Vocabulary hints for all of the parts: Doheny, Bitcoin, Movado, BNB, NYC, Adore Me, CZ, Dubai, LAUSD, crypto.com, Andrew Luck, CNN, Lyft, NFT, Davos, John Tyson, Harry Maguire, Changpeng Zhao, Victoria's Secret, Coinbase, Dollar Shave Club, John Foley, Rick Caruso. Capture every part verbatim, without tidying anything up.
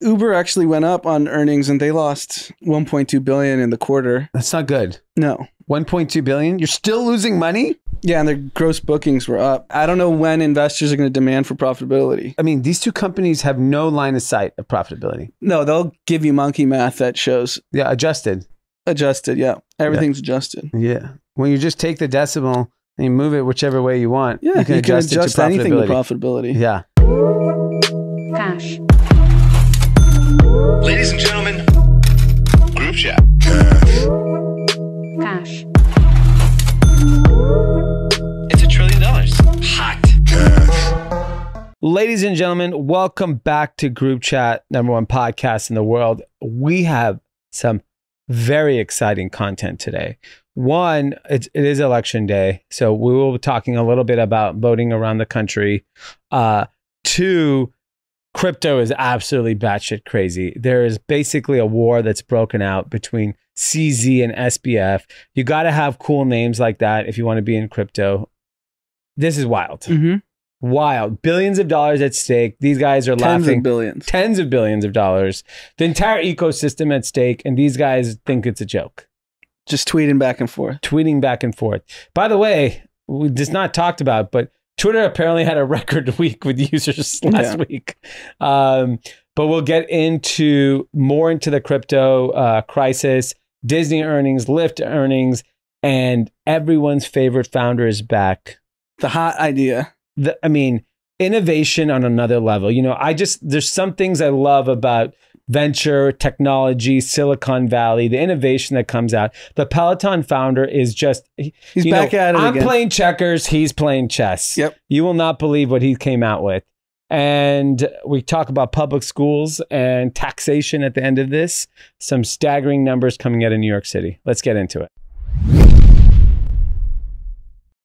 Uber actually went up on earnings and they lost one point two billion dollars in the quarter. That's not good. No. one point two billion dollars? You're still losing money? Yeah, and their gross bookings were up. I don't know when investors are going to demand for profitability. I mean, these two companies have no line of sight of profitability. No, they'll give you monkey math that shows. Yeah, adjusted. Adjusted, yeah. Everything's yeah. adjusted. Yeah. When you just take the decimal and you move it whichever way you want, yeah, you can you adjust, can adjust, adjust anything to profitability. Yeah. Cash. Ladies and gentlemen, Group Chat. Cash. Cash. It's a trillion dollars. Hot. Cash. Ladies and gentlemen, welcome back to Group Chat, number one podcast in the world. We have some very exciting content today. One, it, it is election day, so we will be talking a little bit about voting around the country. Uh, two, crypto is absolutely batshit crazy. There is basically a war that's broken out between C Z and S B F. You got to have cool names like that if you want to be in crypto. This is wild. Mm-hmm. Wild. Billions of dollars at stake. These guys are laughing. Tens of billions. Tens of billions of dollars. The entire ecosystem at stake, and these guys think it's a joke. Just tweeting back and forth. Tweeting back and forth. By the way, we just not talked about, but Twitter apparently had a record week with users last yeah. week. Um, but we'll get into more into the crypto uh, crisis, Disney earnings, Lyft earnings, and everyone's favorite founder is back. The hot idea. The, I mean, innovation on another level. You know, I just, there's some things I love about venture, technology, Silicon Valley, the innovation that comes out. The Peloton founder is just, he's you back know, at it I'm again. playing checkers, he's playing chess. Yep. You will not believe what he came out with. And we talk about public schools and taxation at the end of this. Some staggering numbers coming out of New York City. Let's get into it.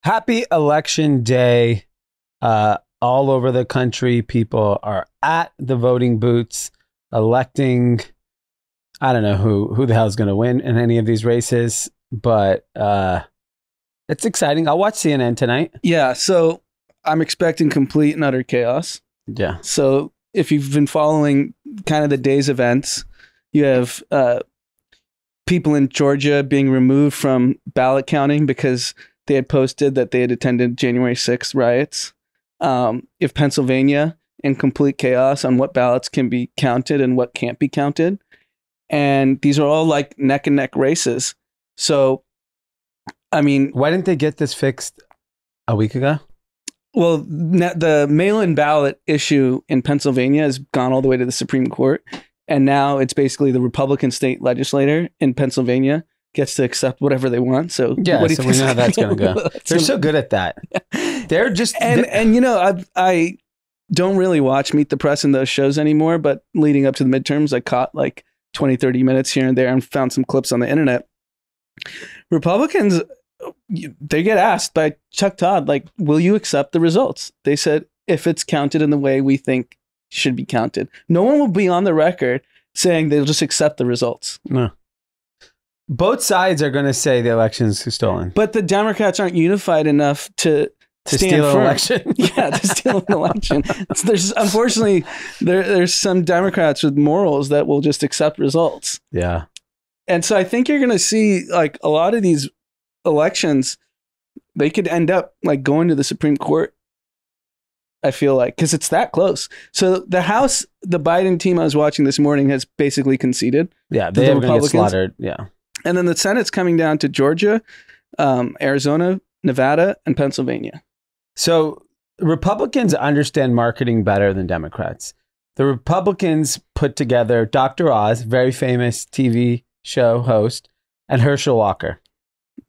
Happy election day. Uh, all over the country, people are at the voting booths. Electing, I don't know who who the hell is going to win in any of these races, but uh, it's exciting. I'll watch C N N tonight. Yeah, so I'm expecting complete and utter chaos. Yeah. So if you've been following kind of the day's events, you have uh, people in Georgia being removed from ballot counting because they had posted that they had attended January sixth riots. Um, if Pennsylvania... in complete chaos on what ballots can be counted and what can't be counted. And these are all like neck and neck races. So, I mean... Why didn't they get this fixed a week ago? Well, the mail-in ballot issue in Pennsylvania has gone all the way to the Supreme Court. And now it's basically the Republican state legislator in Pennsylvania gets to accept whatever they want. So yeah, what do you so think we know how that's going to go. They're gonna... so good at that. Yeah. They're just... And, and you know, I... I don't really watch Meet the Press and those shows anymore, but leading up to the midterms, I caught like twenty, thirty minutes here and there and found some clips on the internet. Republicans, they get asked by Chuck Todd, like, will you accept the results? They said, if it's counted in the way we think should be counted. No one will be on the record saying they'll just accept the results. No. Both sides are going to say the election's stolen. But the Democrats aren't unified enough to... To steal an election. Yeah, to steal an election. There's, unfortunately, there, there's some Democrats with morals that will just accept results. Yeah. And so I think you're going to see, like, a lot of these elections, they could end up, like, going to the Supreme Court, I feel like, because it's that close. So the House, the Biden team I was watching this morning has basically conceded. Yeah, they are going to get slaughtered. Yeah. And then the Senate's coming down to Georgia, um, Arizona, Nevada, and Pennsylvania. So Republicans understand marketing better than Democrats. The Republicans put together Doctor Oz, very famous T V show host, and Herschel Walker,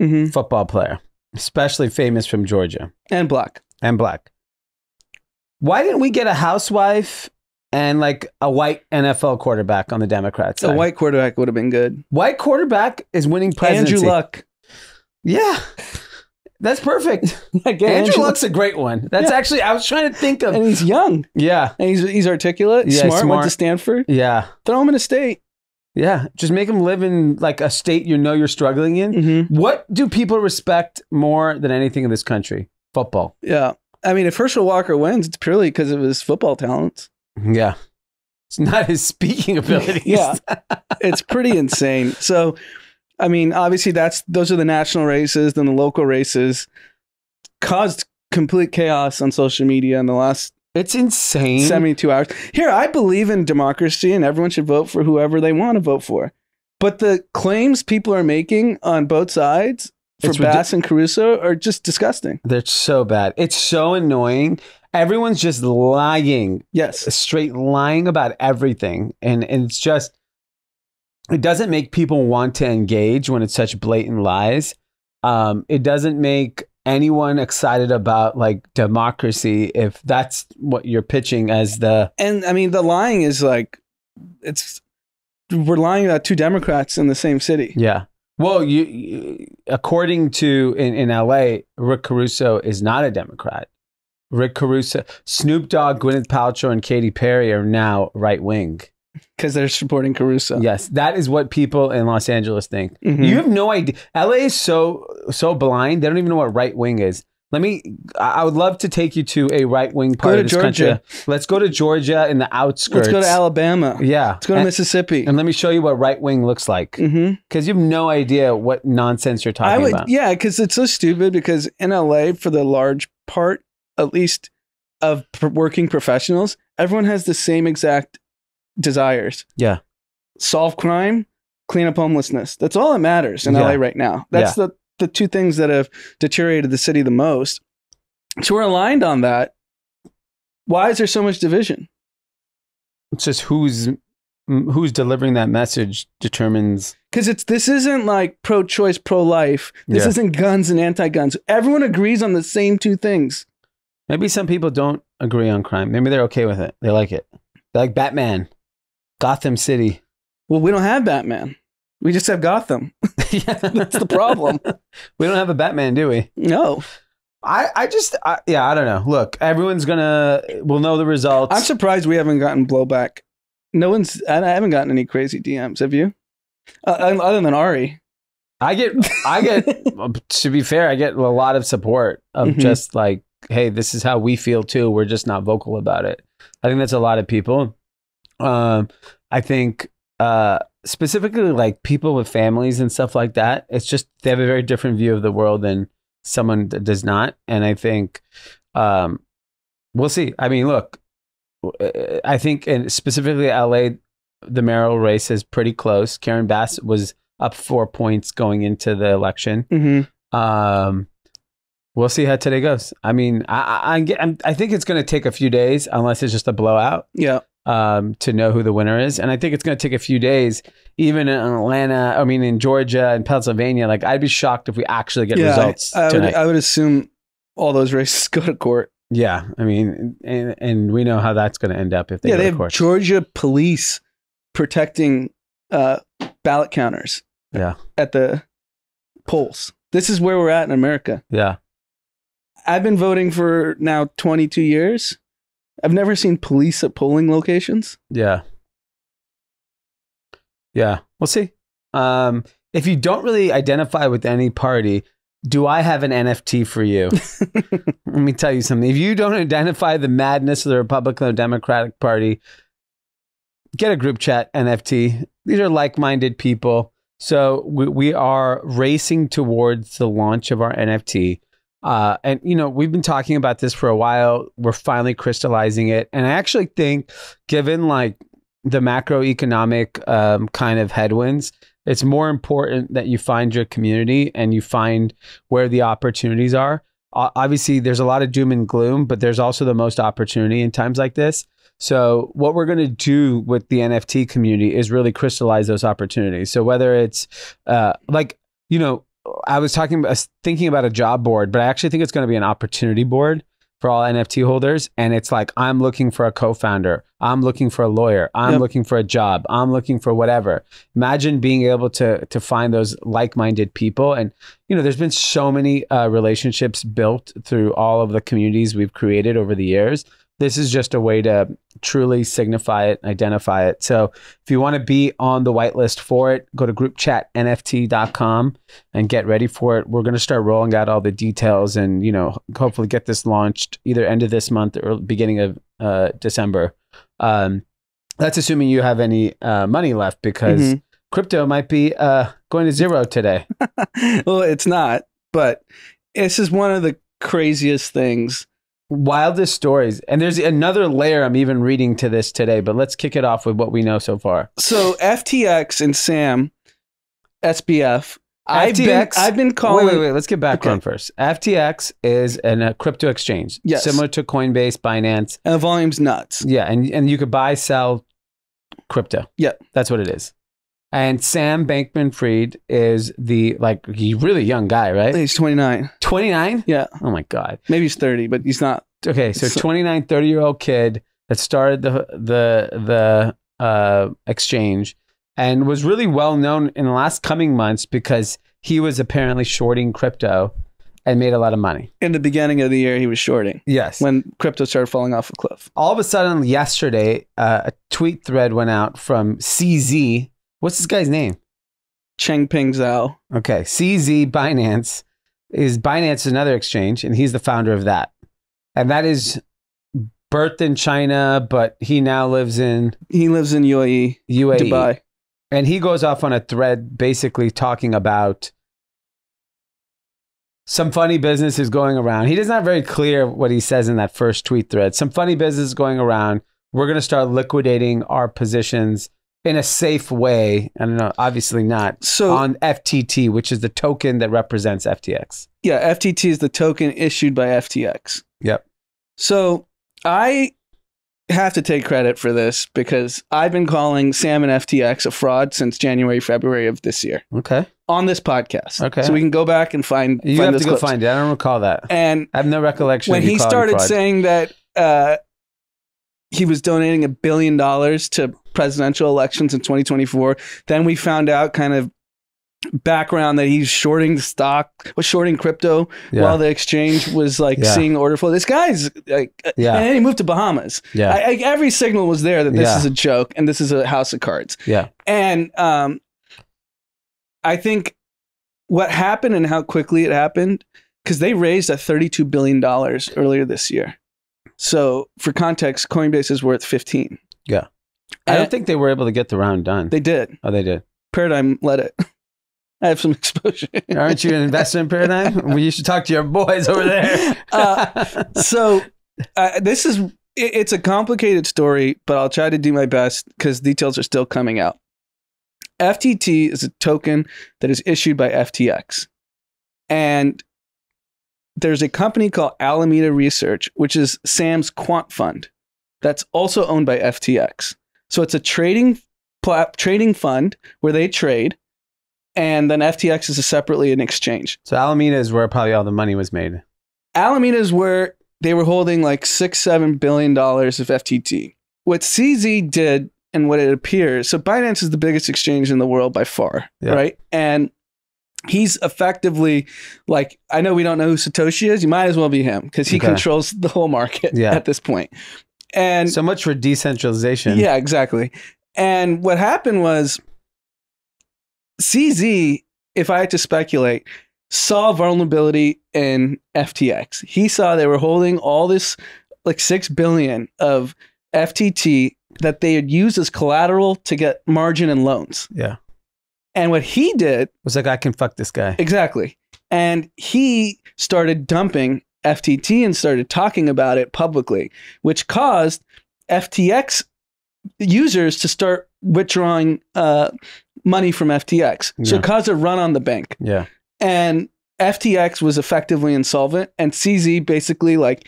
mm-hmm. football player, especially famous from Georgia. And black. And black. Why didn't we get a housewife and like a white N F L quarterback on the Democrats side? A white quarterback would have been good. White quarterback is winning presidency. Andrew Luck. Yeah. That's perfect. Andrew, Andrew Luck's a great one. That's yeah. actually, I was trying to think of. And he's young. Yeah. And he's, he's articulate, yeah, smart, smart, went to Stanford. Yeah. Throw him in a state. Yeah. Just make him live in like a state you know you're struggling in. Mm-hmm. What do people respect more than anything in this country? Football. Yeah. I mean, if Herschel Walker wins, it's purely because of his football talents. Yeah. It's not his speaking abilities. Yeah, it's pretty insane. So, I mean, obviously, that's those are the national races. Then the local races caused complete chaos on social media in the last. It's insane. seventy-two hours. Here, I believe in democracy, and everyone should vote for whoever they want to vote for. But the claims people are making on both sides for it's Bass and Caruso are just disgusting. They're so bad. It's so annoying. Everyone's just lying. Yes. Straight lying about everything. And, and it's just, it doesn't make people want to engage when it's such blatant lies. Um, it doesn't make anyone excited about like democracy if that's what you're pitching as the... And I mean, the lying is like, it's... We're lying about two Democrats in the same city. Yeah. Well, you, you according to in, in L A, Rick Caruso is not a Democrat. Rick Caruso, Snoop Dogg, Gwyneth Paltrow, and Katy Perry are now right wing because they're supporting Caruso. Yes, that is what people in Los Angeles think. Mm-hmm. You have no idea. L A is so so blind; they don't even know what right wing is. Let me. I would love to take you to a right wing part of this country. Let's go to Georgia in the outskirts. Let's go to Alabama. Yeah. Let's go to and, Mississippi. And let me show you what right wing looks like. Mm-hmm. Because you have no idea what nonsense you're talking I would, about. Yeah, because it's so stupid. Because in L A, for the large part, at least of working professionals, everyone has the same exact desires. Yeah. Solve crime, clean up homelessness. That's all that matters in yeah. L A right now. That's yeah. the. the two things that have deteriorated the city the most. So we're aligned on that. Why is there so much division? It's just who's who's delivering that message determines. Because it's this isn't like pro-choice, pro-life. This yeah. isn't guns and anti-guns. Everyone agrees on the same two things. Maybe some people don't agree on crime. Maybe they're okay with it. They like it. They like Batman, Gotham City. Well, we don't have Batman. We just have Gotham. Yeah. That's the problem. We don't have a Batman, do we? No. I, I just, I, yeah, I don't know. Look, everyone's going to, we'll know the results. I'm surprised we haven't gotten blowback. No one's, I haven't gotten any crazy D Ms. Have you? Uh, other than Ari. I get, I get, to be fair, I get a lot of support of mm-hmm. just like, hey, this is how we feel too. We're just not vocal about it. I think that's a lot of people. Um, I think, uh, specifically like people with families and stuff like that, it's just they have a very different view of the world than someone that does not. And I think um we'll see. I mean, look, I think in specifically L A, the mayoral race is pretty close. Karen Bass was up four points going into the election. Mm-hmm. um We'll see how today goes. I mean, I I, I'm, I think it's going to take a few days, unless it's just a blowout. Yeah. Um, to know who the winner is, and I think it's going to take a few days, even in Atlanta. I mean, in Georgia and Pennsylvania. Like, I'd be shocked if we actually get yeah, results. I, I would. I would assume all those races go to court. Yeah. I mean, and and we know how that's going to end up if they yeah, go they to court. Have Georgia police protecting uh, ballot counters. Yeah. At the polls. This is where we're at in America. Yeah. I've been voting for now twenty-two years. I've never seen police at polling locations. Yeah. Yeah. We'll see. Um, if you don't really identify with any party, do I have an N F T for you? Let me tell you something. If you don't identify the madness of the Republican or Democratic Party, get a group chat N F T. These are like-minded people. So we, we are racing towards the launch of our N F T. Uh, and, you know, we've been talking about this for a while. We're finally crystallizing it. And I actually think, given like the macroeconomic um, kind of headwinds, it's more important that you find your community and you find where the opportunities are. O- obviously, there's a lot of doom and gloom, but there's also the most opportunity in times like this. So what we're going to do with the N F T community is really crystallize those opportunities. So whether it's uh, like, you know, I was talking, I was thinking about a job board, but I actually think it's going to be an opportunity board for all N F T holders. And it's like, I'm looking for a co-founder. I'm looking for a lawyer. I'm yep. looking for a job. I'm looking for whatever. Imagine being able to to find those like-minded people. And, you know, there's been so many uh, relationships built through all of the communities we've created over the years. This is just a way to truly signify it, identify it. So if you want to be on the whitelist for it, go to group chat N F T dot com and get ready for it. We're going to start rolling out all the details and, you know, hopefully get this launched either end of this month or beginning of uh, December. Um, That's assuming you have any uh, money left, because mm-hmm. crypto might be uh, going to zero today. Well, it's not, but this is one of the craziest things. Wildest stories. And there's another layer I'm even reading to this today, but let's kick it off with what we know so far. So F T X and Sam, S B F. I've been, I've been calling... Wait, wait, wait. Let's get back okay. on first. F T X is an, a crypto exchange. Yes. Similar to Coinbase, Binance. And the volume's nuts. Yeah. And, and you could buy, sell crypto. Yeah. That's what it is. And Sam Bankman-Fried is the, like, he's really young guy, right? He's twenty-nine. twenty-nine? Yeah. Oh, my God. Maybe he's thirty, but he's not. Okay. So twenty-nine, thirty-year-old kid that started the, the, the uh, exchange. And was really well known in the last coming months because he was apparently shorting crypto and made a lot of money. In the beginning of the year, he was shorting. Yes. When crypto started falling off a cliff. All of a sudden, yesterday, uh, a tweet thread went out from C Z. What's this guy's name? Changpeng Zhao. Okay. C Z Binance. Is Binance another exchange, and he's the founder of that. And that is... birthed in China, but he now lives in... He lives in U A E. U A E. Dubai. And he goes off on a thread basically talking about some funny business is going around. He is not very clear what he says in that first tweet thread. Some funny business is going around. We're going to start liquidating our positions in a safe way. I don't know, obviously not. So, on F T T, which is the token that represents F T X. Yeah, F T T is the token issued by F T X. Yep. So... I have to take credit for this because I've been calling Sam and F T X a fraud since January, February of this year. Okay. On this podcast. Okay. So we can go back and find You find have to go clips. find it. I don't recall that. And I have no recollection. When he started saying that uh, he was donating a billion dollars to presidential elections in twenty twenty-four, then we found out kind of background that he's shorting the stock, was shorting crypto yeah. while the exchange was like yeah. seeing order flow. This guy's like, yeah. and then he moved to Bahamas. Yeah, I, I, every signal was there that this yeah. is a joke and this is a house of cards. Yeah, and um, I think what happened and how quickly it happened, because they raised a thirty-two billion dollars earlier this year. So for context, Coinbase is worth fifteen. Yeah, and I don't think they were able to get the round done. They did. Oh, they did. Paradigm led it. I have some exposure. Aren't you an investment paradigm? Well, you should talk to your boys over there. uh, so uh, this is, it, it's a complicated story, but I'll try to do my best because details are still coming out. F T T is a token that is issued by F T X. And there's a company called Alameda Research, which is Sam's quant fund that's also owned by F T X. So it's a trading, trading fund where they trade. And then F T X is a separately an exchange. So Alameda is where probably all the money was made. Alameda is where they were holding like six, seven billion dollars of F T T. What C Z did and what it appears, so Binance is the biggest exchange in the world by far, yeah. right? And he's effectively like, I know we don't know who Satoshi is. You might as well be him because he okay. controls the whole market yeah. at this point. And so much for decentralization. Yeah, exactly. And what happened was, C Z, if I had to speculate, saw vulnerability in F T X. He saw they were holding all this, like six billion dollars of F T T that they had used as collateral to get margin and loans. Yeah. And what he did was like, I can fuck this guy. Exactly. And he started dumping F T T and started talking about it publicly, which caused F T X users to start withdrawing uh, money from F T X. Yeah. So it caused a run on the bank. Yeah. And F T X was effectively insolvent, and C Z basically like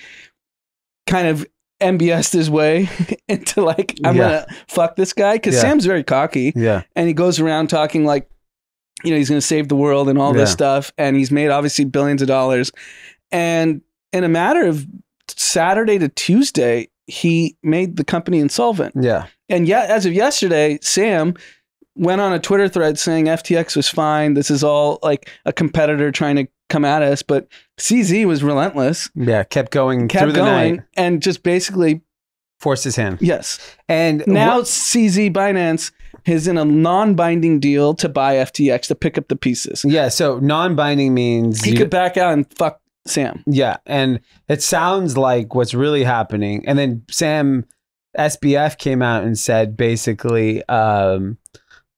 kind of M B S'd his way into like, I'm yeah. going to fuck this guy. Cause yeah. Sam's very cocky. Yeah. And he goes around talking like, you know, he's going to save the world and all yeah. this stuff. And he's made obviously billions of dollars. And in a matter of Saturday to Tuesday, he made the company insolvent. Yeah. And yet, as of yesterday, Sam went on a Twitter thread saying F T X was fine. This is all like a competitor trying to come at us. But C Z was relentless. Yeah, kept going kept through the going night. And just basically... forced his hand. Yes. And now C Z Binance is in a non-binding deal to buy F T X to pick up the pieces. Yeah, so non-binding means... He could back out and fuck Sam. Yeah, and it sounds like what's really happening. And then Sam... S B F came out and said basically, um,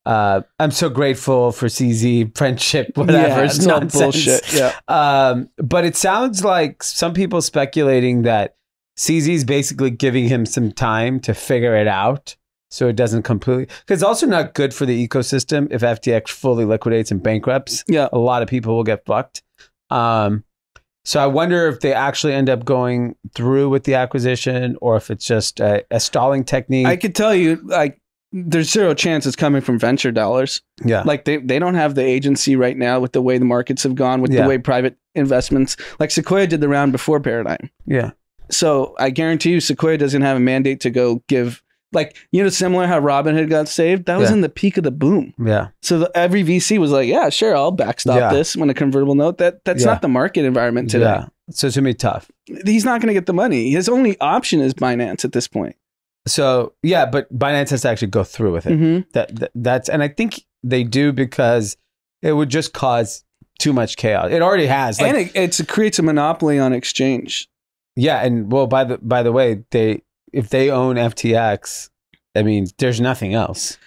uh, I'm so grateful for C Z friendship, whatever. Yeah, it's not nonsense. Bullshit. Yeah. Um, but it sounds like some people speculating that C Z is basically giving him some time to figure it out, so it doesn't completely, because it's also not good for the ecosystem if F T X fully liquidates and bankrupts. Yeah, a lot of people will get fucked. Um, so I wonder if they actually end up going through with the acquisition, or if it's just a, a stalling technique. I could tell you, like, there's zero chance it's coming from venture dollars. Yeah, like they they don't have the agency right now with the way the markets have gone, with yeah. the way private investments, like Sequoia did the round before Paradigm. Yeah, so I guarantee you, Sequoia doesn't have a mandate to go give. Like, you know, similar how Robinhood got saved, that was yeah. in the peak of the boom. Yeah. So the, every V C was like, yeah, sure, I'll backstop yeah. this when a convertible note. That That's yeah. not the market environment today. Yeah. So it's going to be tough. He's not going to get the money. His only option is Binance at this point. So, yeah, but Binance has to actually go through with it. Mm-hmm. that, that that's And I think they do, because it would just cause too much chaos. It already has. Like, and it it's, it creates a monopoly on exchange. Yeah. And well, by the, by the way, they... if they own F T X, I mean, there's nothing else.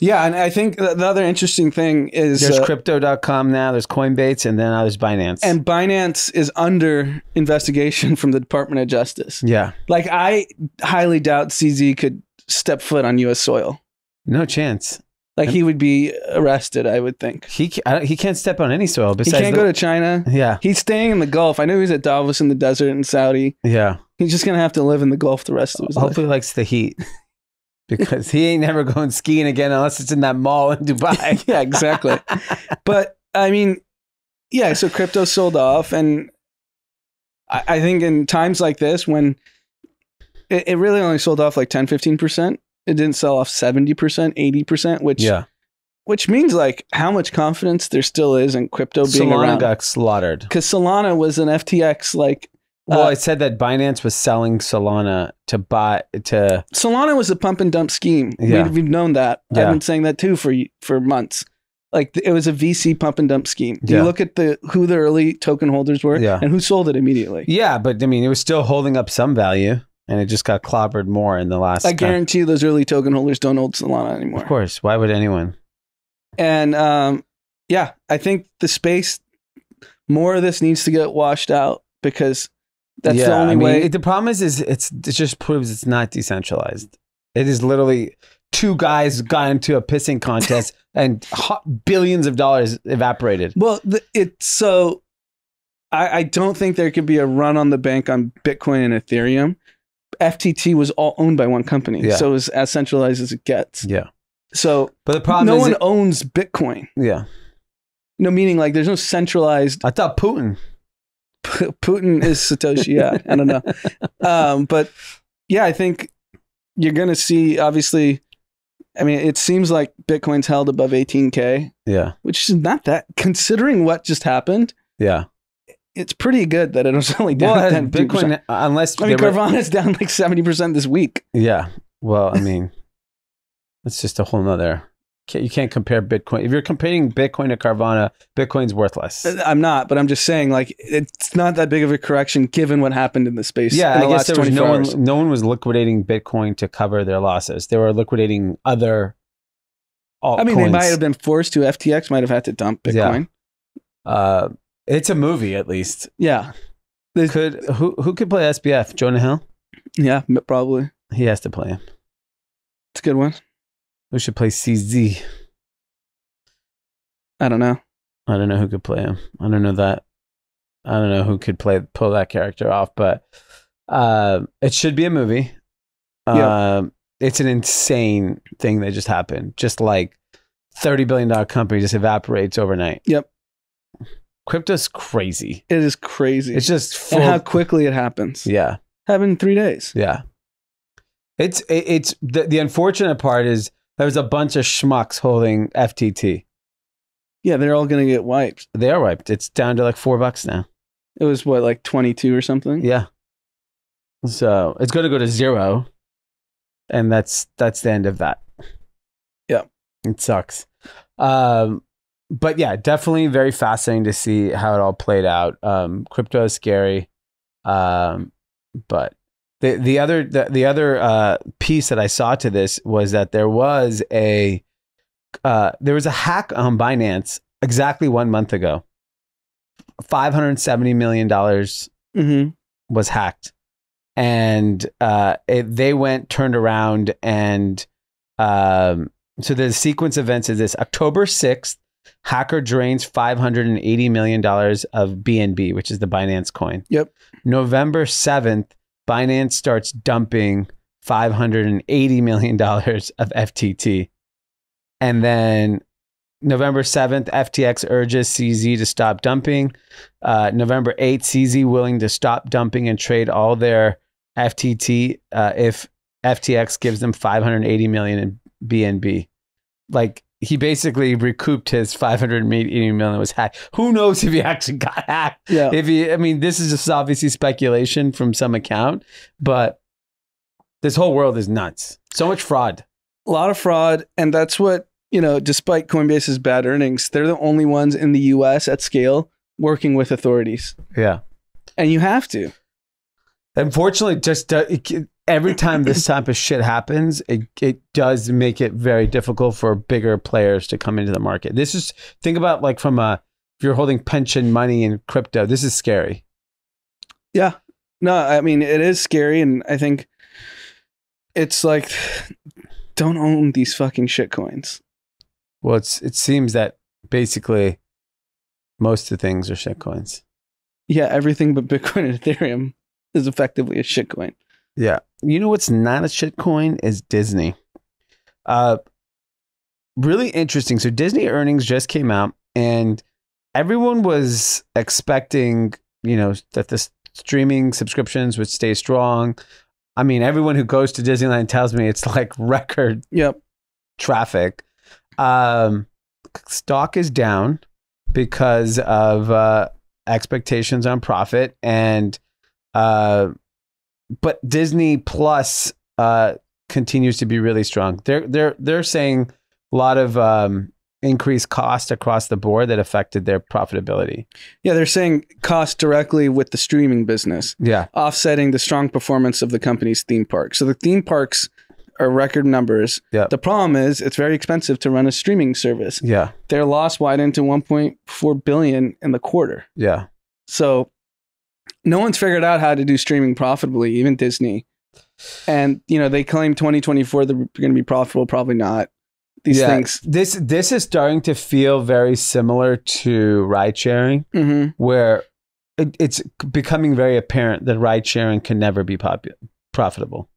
Yeah, and I think the other interesting thing is... there's uh, crypto dot com now, there's Coinbase, and then now there's Binance. And Binance is under investigation from the Department of Justice. Yeah. Like, I highly doubt C Z could step foot on U S soil. No chance. Like, I'm, he would be arrested, I would think. He I he can't step on any soil besides... He can't the, go to China. Yeah. He's staying in the Gulf. I know he's at Davos in the desert in Saudi. Yeah. He's just going to have to live in the Gulf the rest of his life. Hopefully he likes the heat, because he ain't never going skiing again unless it's in that mall in Dubai. Yeah, exactly. But I mean, yeah, so crypto sold off. And I, I think in times like this, when it, it really only sold off like ten, fifteen percent, it didn't sell off seventy percent, eighty percent, which, yeah. which means like how much confidence there still is in crypto being Solana around. Solana got slaughtered. Because Solana was an F T X like... Well, uh, it said that Binance was selling Solana to buy to Solana was a pump and dump scheme. Yeah. We, we've known that. Yeah. I've been saying that too for for months. Like, it was a V C pump and dump scheme. Yeah. You look at the who the early token holders were yeah. and who sold it immediately. Yeah, but I mean, it was still holding up some value, and it just got clobbered more in the last. I guarantee uh, those early token holders don't hold Solana anymore. Of course, why would anyone? And um, yeah, I think the space, more of this needs to get washed out, because. That's yeah, the only I mean, way. It, the problem is, is it's it just proves it's not decentralized. It is literally two guys got into a pissing contest and hot billions of dollars evaporated. Well, the, it's so I, I don't think there could be a run on the bank on Bitcoin and Ethereum. F T T was all owned by one company, yeah. so it was as centralized as it gets. Yeah. So, but the problem no is no one it, owns Bitcoin. Yeah. No, meaning like there's no centralized. I thought Putin. Putin is Satoshi. Yeah, I don't know. Um, but yeah, I think you're going to see, obviously, I mean, it seems like Bitcoin's held above eighteen K. Yeah. Which is not that, considering what just happened. Yeah. It's pretty good that it was only down well, ten percent. Bitcoin, unless... I mean, Carvana's were... down like seventy percent this week. Yeah. Well, I mean, it's just a whole nother... You can't compare Bitcoin. If you're comparing Bitcoin to Carvana, Bitcoin's worthless. I'm not, but I'm just saying, like, it's not that big of a correction given what happened in the space. Yeah, I guess there was no one, no one was liquidating Bitcoin to cover their losses. They were liquidating other altcoins. I mean, they might have been forced to. F T X might have had to dump Bitcoin. Yeah. Uh, it's a movie, at least. Yeah. There's, could who who could play S B F? Jonah Hill? Yeah, probably. He has to play him. It's a good one. Who should play C Z? I don't know. I don't know who could play him. I don't know that. I don't know who could play pull that character off, but uh, it should be a movie. Yeah. Uh, it's an insane thing that just happened. Just like thirty billion dollar company just evaporates overnight. Yep. Crypto's crazy. It is crazy. It's just full. And how quickly it happens. Yeah. Happened in three days. Yeah. It's, it, it's the, the unfortunate part is, there was a bunch of schmucks holding F T T. Yeah, they're all going to get wiped. They are wiped. It's down to like four bucks now. It was what, like twenty-two or something? Yeah. So it's going to go to zero. And that's that's the end of that. Yeah. It sucks. Um, but yeah, definitely very fascinating to see how it all played out. Um, crypto is scary. Um, but The the other the, the other uh, piece that I saw to this was that there was a uh, there was a hack on Binance exactly one month ago. five hundred seventy million dollars mm-hmm. was hacked, and uh, it, they went turned around and um, so the sequence of events is this: October sixth, hacker drains five hundred eighty million dollars of B N B, which is the Binance coin. Yep. November seventh. Binance starts dumping five hundred eighty million dollars of F T T. And then November seventh, F T X urges C Z to stop dumping. Uh, November eighth, C Z willing to stop dumping and trade all their F T T uh, if F T X gives them five hundred eighty million dollars in B N B. Like, he basically recouped his five hundred eighty million dollars was hacked. Who knows if he actually got hacked? Yeah. If he, I mean, this is just obviously speculation from some account, but this whole world is nuts. So much fraud. A lot of fraud. And that's what, you know, despite Coinbase's bad earnings, they're the only ones in the U S at scale working with authorities. Yeah. And you have to. Unfortunately, just uh, it, every time this type of shit happens, it, it does make it very difficult for bigger players to come into the market. This is, think about like from a, if you're holding pension money in crypto, this is scary. Yeah. No, I mean, it is scary. And I think it's like, don't own these fucking shit coins. Well, it's, it seems that basically most of the things are shit coins. Yeah. Everything but Bitcoin and Ethereum is effectively a shit coin. Yeah. You know what's not a shitcoin is Disney. Uh, really interesting. So Disney earnings just came out and everyone was expecting, you know, that the streaming subscriptions would stay strong. I mean, everyone who goes to Disneyland tells me it's like record yep. traffic. Um, stock is down because of uh, expectations on profit and... Uh, But Disney Plus uh, continues to be really strong. They're they're they're saying a lot of um, increased cost across the board that affected their profitability. Yeah, they're saying cost directly with the streaming business. Yeah, offsetting the strong performance of the company's theme park. So the theme parks are record numbers. Yeah. The problem is it's very expensive to run a streaming service. Yeah, their loss widened to one point four billion dollars in the quarter. Yeah, so. No one's figured out how to do streaming profitably, even Disney. And, you know, they claim twenty twenty-four they're going to be profitable. Probably not. These yeah. things. This this is starting to feel very similar to ride sharing, mm-hmm. where it, it's becoming very apparent that ride sharing can never be popular, profitable.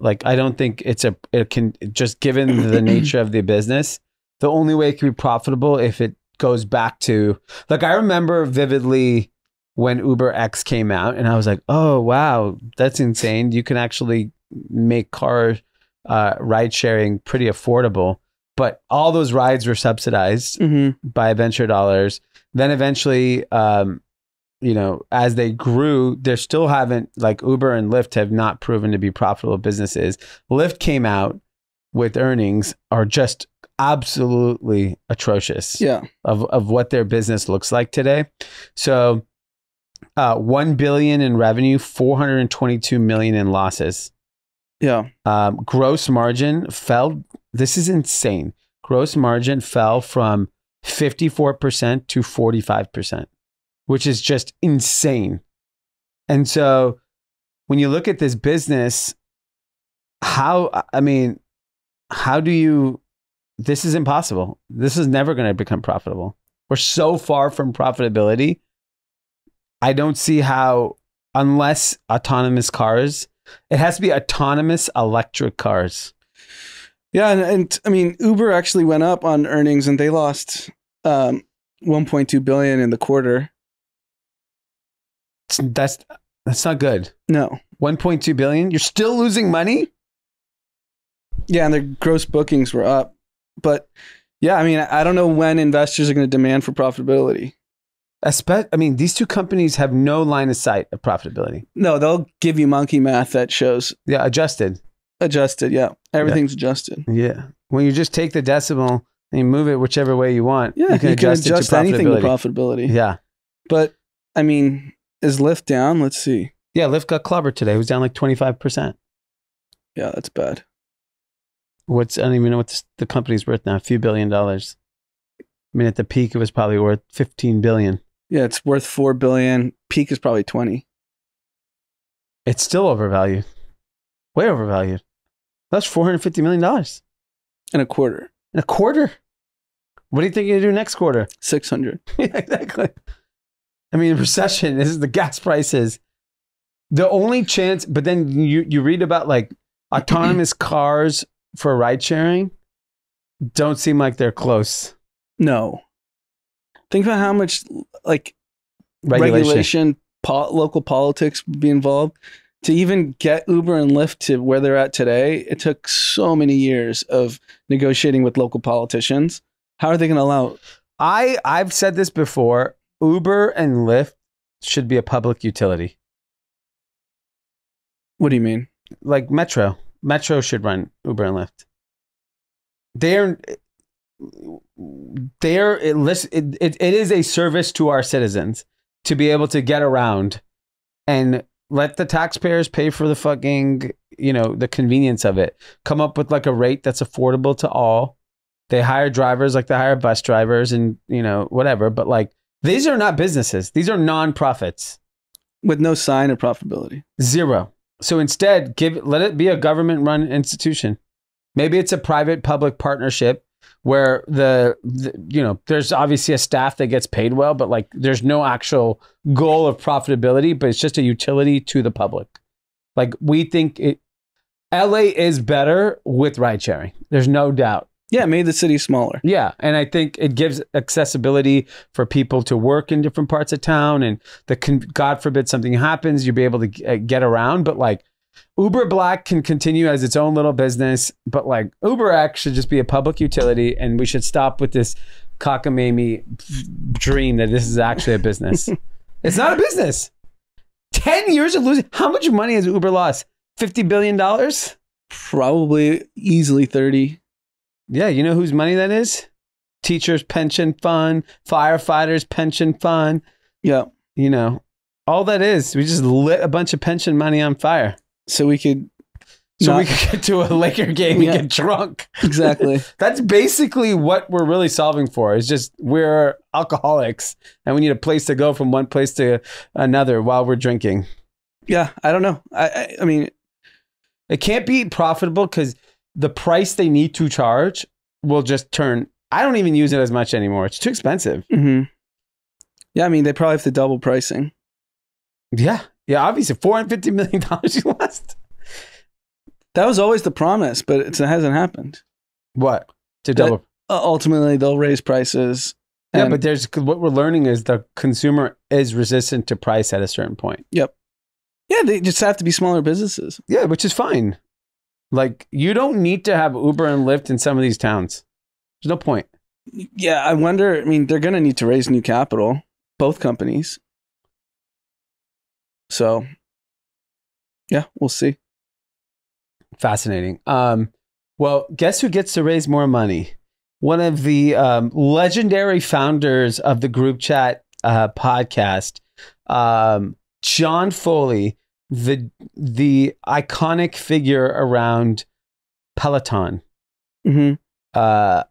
Like, I don't think it's a, it can, just given the nature of the business, the only way it can be profitable if it goes back to, like, I remember vividly when Uber X came out and I was like, oh, wow, that's insane. You can actually make car uh, ride sharing pretty affordable. But all those rides were subsidized mm-hmm. by venture dollars. Then eventually, um, you know, as they grew, they still haven't, like Uber and Lyft have not proven to be profitable businesses. Lyft came out with earnings are just absolutely atrocious yeah. of, of what their business looks like today. So... Uh, one billion dollars in revenue, four hundred twenty-two million dollars in losses. Yeah. Um, gross margin fell. This is insane. Gross margin fell from fifty-four percent to forty-five percent, which is just insane. And so when you look at this business, how, I mean, how do you, this is impossible. This is never going to become profitable. We're so far from profitability. I don't see how, unless autonomous cars, it has to be autonomous electric cars. Yeah. And, and I mean, Uber actually went up on earnings and they lost um, one point two billion dollars in the quarter. That's, that's not good. No. one point two billion dollars? You're still losing money? Yeah. And their gross bookings were up. But yeah, I mean, I don't know when investors are going to demand for profitability. I mean, these two companies have no line of sight of profitability. No, they'll give you monkey math that shows. Yeah, adjusted. Adjusted, yeah. Everything's yeah. adjusted. Yeah. When you just take the decimal and you move it whichever way you want, yeah, you can you adjust, can adjust it to anything to profitability. Yeah. But, I mean, is Lyft down? Let's see. Yeah, Lyft got clobbered today. It was down like twenty-five percent. Yeah, that's bad. What's, I don't even know what this, the company's worth now, a few billion dollars. I mean, at the peak, it was probably worth fifteen billion. Yeah, it's worth four billion. Peak is probably twenty. It's still overvalued. Way overvalued. That's four hundred fifty million dollars. And a quarter. And a quarter? What do you think you're going to do next quarter? six hundred. Yeah, exactly. I mean, recession, this is the gas prices. The only chance, but then you, you read about like autonomous cars for ride sharing, don't seem like they're close. No. Think about how much like regulation, regulation po local politics would be involved. To even get Uber and Lyft to where they're at today, it took so many years of negotiating with local politicians. How are they going to allow? I, I've said this before. Uber and Lyft should be a public utility. What do you mean? Like Metro. Metro should run Uber and Lyft. They're, they're, it, it, it, it is a service to our citizens to be able to get around and let the taxpayers pay for the fucking, you know, the convenience of it. Come up with like a rate that's affordable to all. They hire drivers like they hire bus drivers and, you know, whatever. But like, these are not businesses. These are non-profits. With no sign of profitability. Zero. So instead, give let it be a government-run institution. Maybe it's a private-public partnership where the, the, you know, there's obviously a staff that gets paid well, but like there's no actual goal of profitability, but it's just a utility to the public. Like we think it, L A is better with ride-sharing. There's no doubt. Yeah, it made the city smaller. Yeah, and I think it gives accessibility for people to work in different parts of town, and the con God forbid something happens, you'll be able to uh, get around. But like Uber Black can continue as its own little business, but like UberX should just be a public utility, and we should stop with this cockamamie dream that this is actually a business. It's not a business. Ten years of losing. How much money has Uber lost? Fifty billion dollars? Probably easily thirty. Yeah, you know whose money that is? Teachers' pension fund, firefighters' pension fund. Yeah. You know, all that is, we just lit a bunch of pension money on fire. So we could... So not... we could get to a Laker game yeah. and get drunk. Exactly. That's basically what we're really solving for. It's just we're alcoholics and we need a place to go from one place to another while we're drinking. Yeah, I don't know. I, I, I mean... It can't be profitable because... The price they need to charge will just turn. I don't even use it as much anymore. It's too expensive. Mm-hmm. Yeah, I mean, they probably have to double pricing. Yeah. Yeah, obviously. four hundred fifty million dollars you lost. That was always the promise, but it hasn't happened. What? To double? That ultimately, they'll raise prices. Yeah, but there's what we're learning is the consumer is resistant to price at a certain point. Yep. Yeah, they just have to be smaller businesses. Yeah, which is fine. Like, you don't need to have Uber and Lyft in some of these towns. There's no point. Yeah, I wonder, I mean, they're going to need to raise new capital, both companies. So, yeah, we'll see. Fascinating. Um, well, guess who gets to raise more money? One of the um, legendary founders of the Group Chat uh, podcast, um, John Foley, the the iconic figure around Peloton, mm-hmm. uh,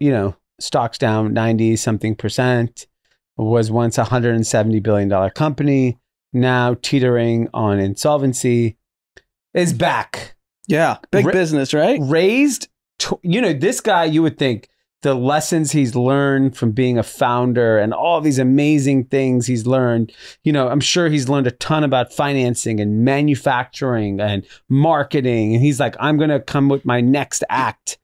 you know, stocks down ninety something percent, was once a one hundred seventy billion dollar company, now teetering on insolvency, is back. Yeah, big Ra business, right? Raised, to, you know, this guy, you would think the lessons he's learned from being a founder and all these amazing things he's learned, you know, I'm sure he's learned a ton about financing and manufacturing and marketing. And he's like, I'm going to come with my next act.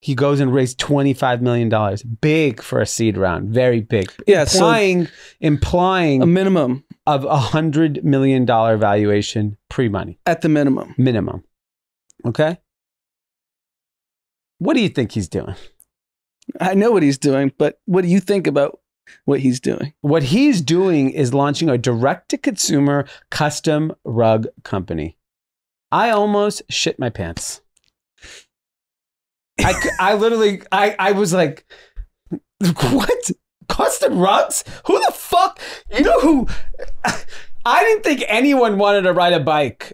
He goes and raised twenty-five million dollars. Big for a seed round. Very big. Yeah, implying, so implying a minimum of a hundred million dollar valuation pre-money. At the minimum. Minimum. Okay. What do you think he's doing? I know what he's doing, but what do you think about what he's doing? What he's doing is launching a direct-to-consumer custom rug company. I almost shit my pants. I, I literally, I, I was like, what? Custom rugs? Who the fuck? You know who? I didn't think anyone wanted to ride a bike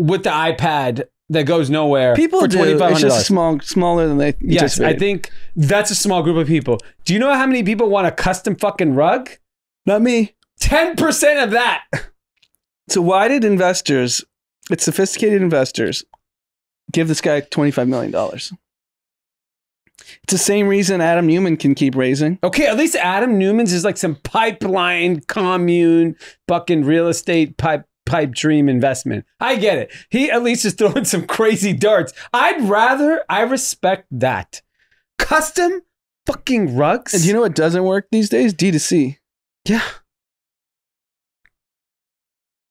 with the iPad that goes nowhere. People for do. It's just small, smaller than they. Yes, I think that's a small group of people. Do you know how many people want a custom fucking rug? Not me. Ten percent of that. So why did investors, it's sophisticated investors, give this guy twenty-five million dollars? It's the same reason Adam Newman can keep raising. Okay, at least Adam Newman's is like some pipeline commune fucking real estate pipe pipe dream investment. I get it. He at least is throwing some crazy darts. I'd rather, I respect that. Custom fucking rugs. And you know what doesn't work these days? D to C. Yeah.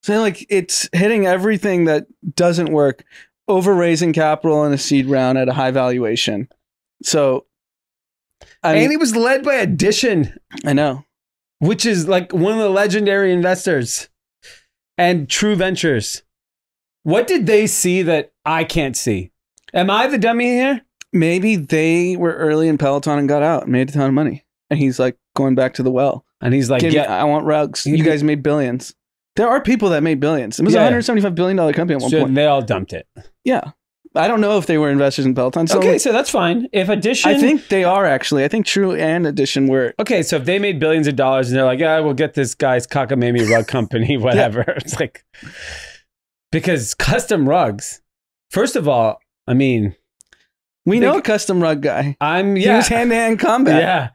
So like it's hitting everything that doesn't work, over raising capital in a seed round at a high valuation. So, I mean, and he was led by Addition. I know, which is like one of the legendary investors and True Ventures. What did they see that I can't see? Am I the dummy here? Maybe they were early in Peloton and got out and made a ton of money. And he's like going back to the well. And he's like, yeah, me, I want rugs. You guys made billions. There are people that made billions. It was yeah, a one hundred seventy-five billion dollar company at one so point. They all dumped it. Yeah. I don't know if they were investors in Peloton. So okay, like, so that's fine. If Addition... I think they are, actually. I think True and Addition were... Okay, so if they made billions of dollars and they're like, yeah, we'll get this guy's cockamamie rug company, whatever. Yeah. It's like... Because custom rugs... First of all, I mean... We know a custom rug guy. I'm... Yeah. He was hand-to-hand combat. Yeah.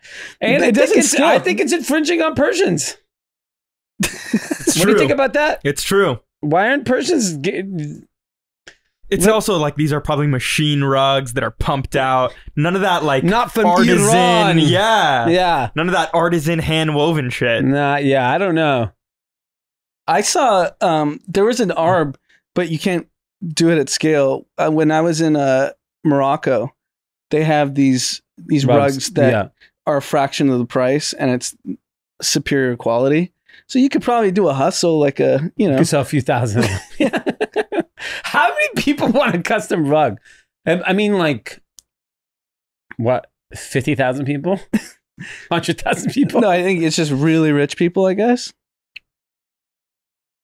And it doesn't... I think it's infringing on Persians. What do you think about that? It's true. Why aren't Persians... Getting, it's also like these are probably machine rugs that are pumped out. None of that like not from artisan, Iran. Yeah, yeah. None of that artisan hand woven shit. Nah, yeah. I don't know. I saw um, there was an A R B, but you can't do it at scale. Uh, when I was in uh, Morocco, they have these these rugs, rugs that yeah. are a fraction of the price, and it's superior quality. So you could probably do a hustle like a you know, you could sell a few thousand. Yeah. How many people want a custom rug? I mean, like, what, fifty thousand people? one hundred thousand people? No, I think it's just really rich people, I guess.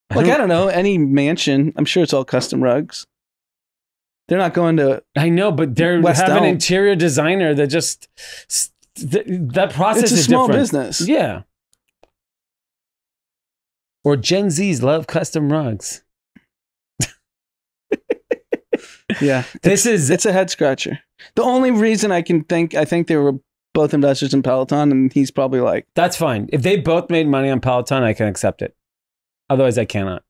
Like, I don't, I don't know, any mansion, I'm sure it's all custom rugs. They're not going to... I know, but they have an interior designer that just... Th that process is different. It's a small business. Yeah. Or Gen Zs love custom rugs. Yeah, this is it's a head scratcher. The only reason I can think, I think they were both investors in Peloton, and he's probably like, that's fine. If they both made money on Peloton, I can accept it. Otherwise, I cannot.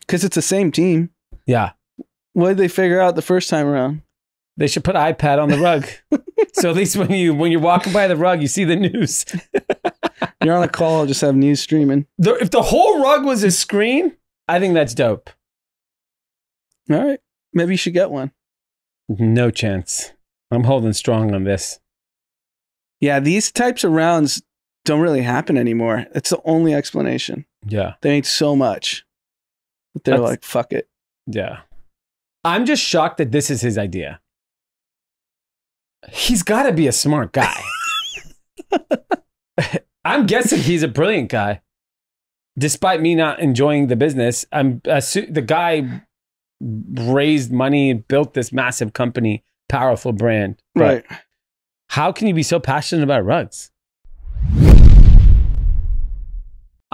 Because it's the same team. Yeah. What did they figure out the first time around? They should put iPad on the rug. So at least when you when you're walking by the rug, you see the news. You're on a call, I'll just have news streaming. The, if the whole rug was a screen, I think that's dope. All right. Maybe you should get one. No chance. I'm holding strong on this. Yeah, these types of rounds don't really happen anymore. It's the only explanation. Yeah. They made so much. But they're That's, like, fuck it. Yeah. I'm just shocked that this is his idea. He's got to be a smart guy. I'm guessing he's a brilliant guy. Despite me not enjoying the business, I'm uh, the guy... raised money and built this massive company, powerful brand. Right. But how can you be so passionate about rugs?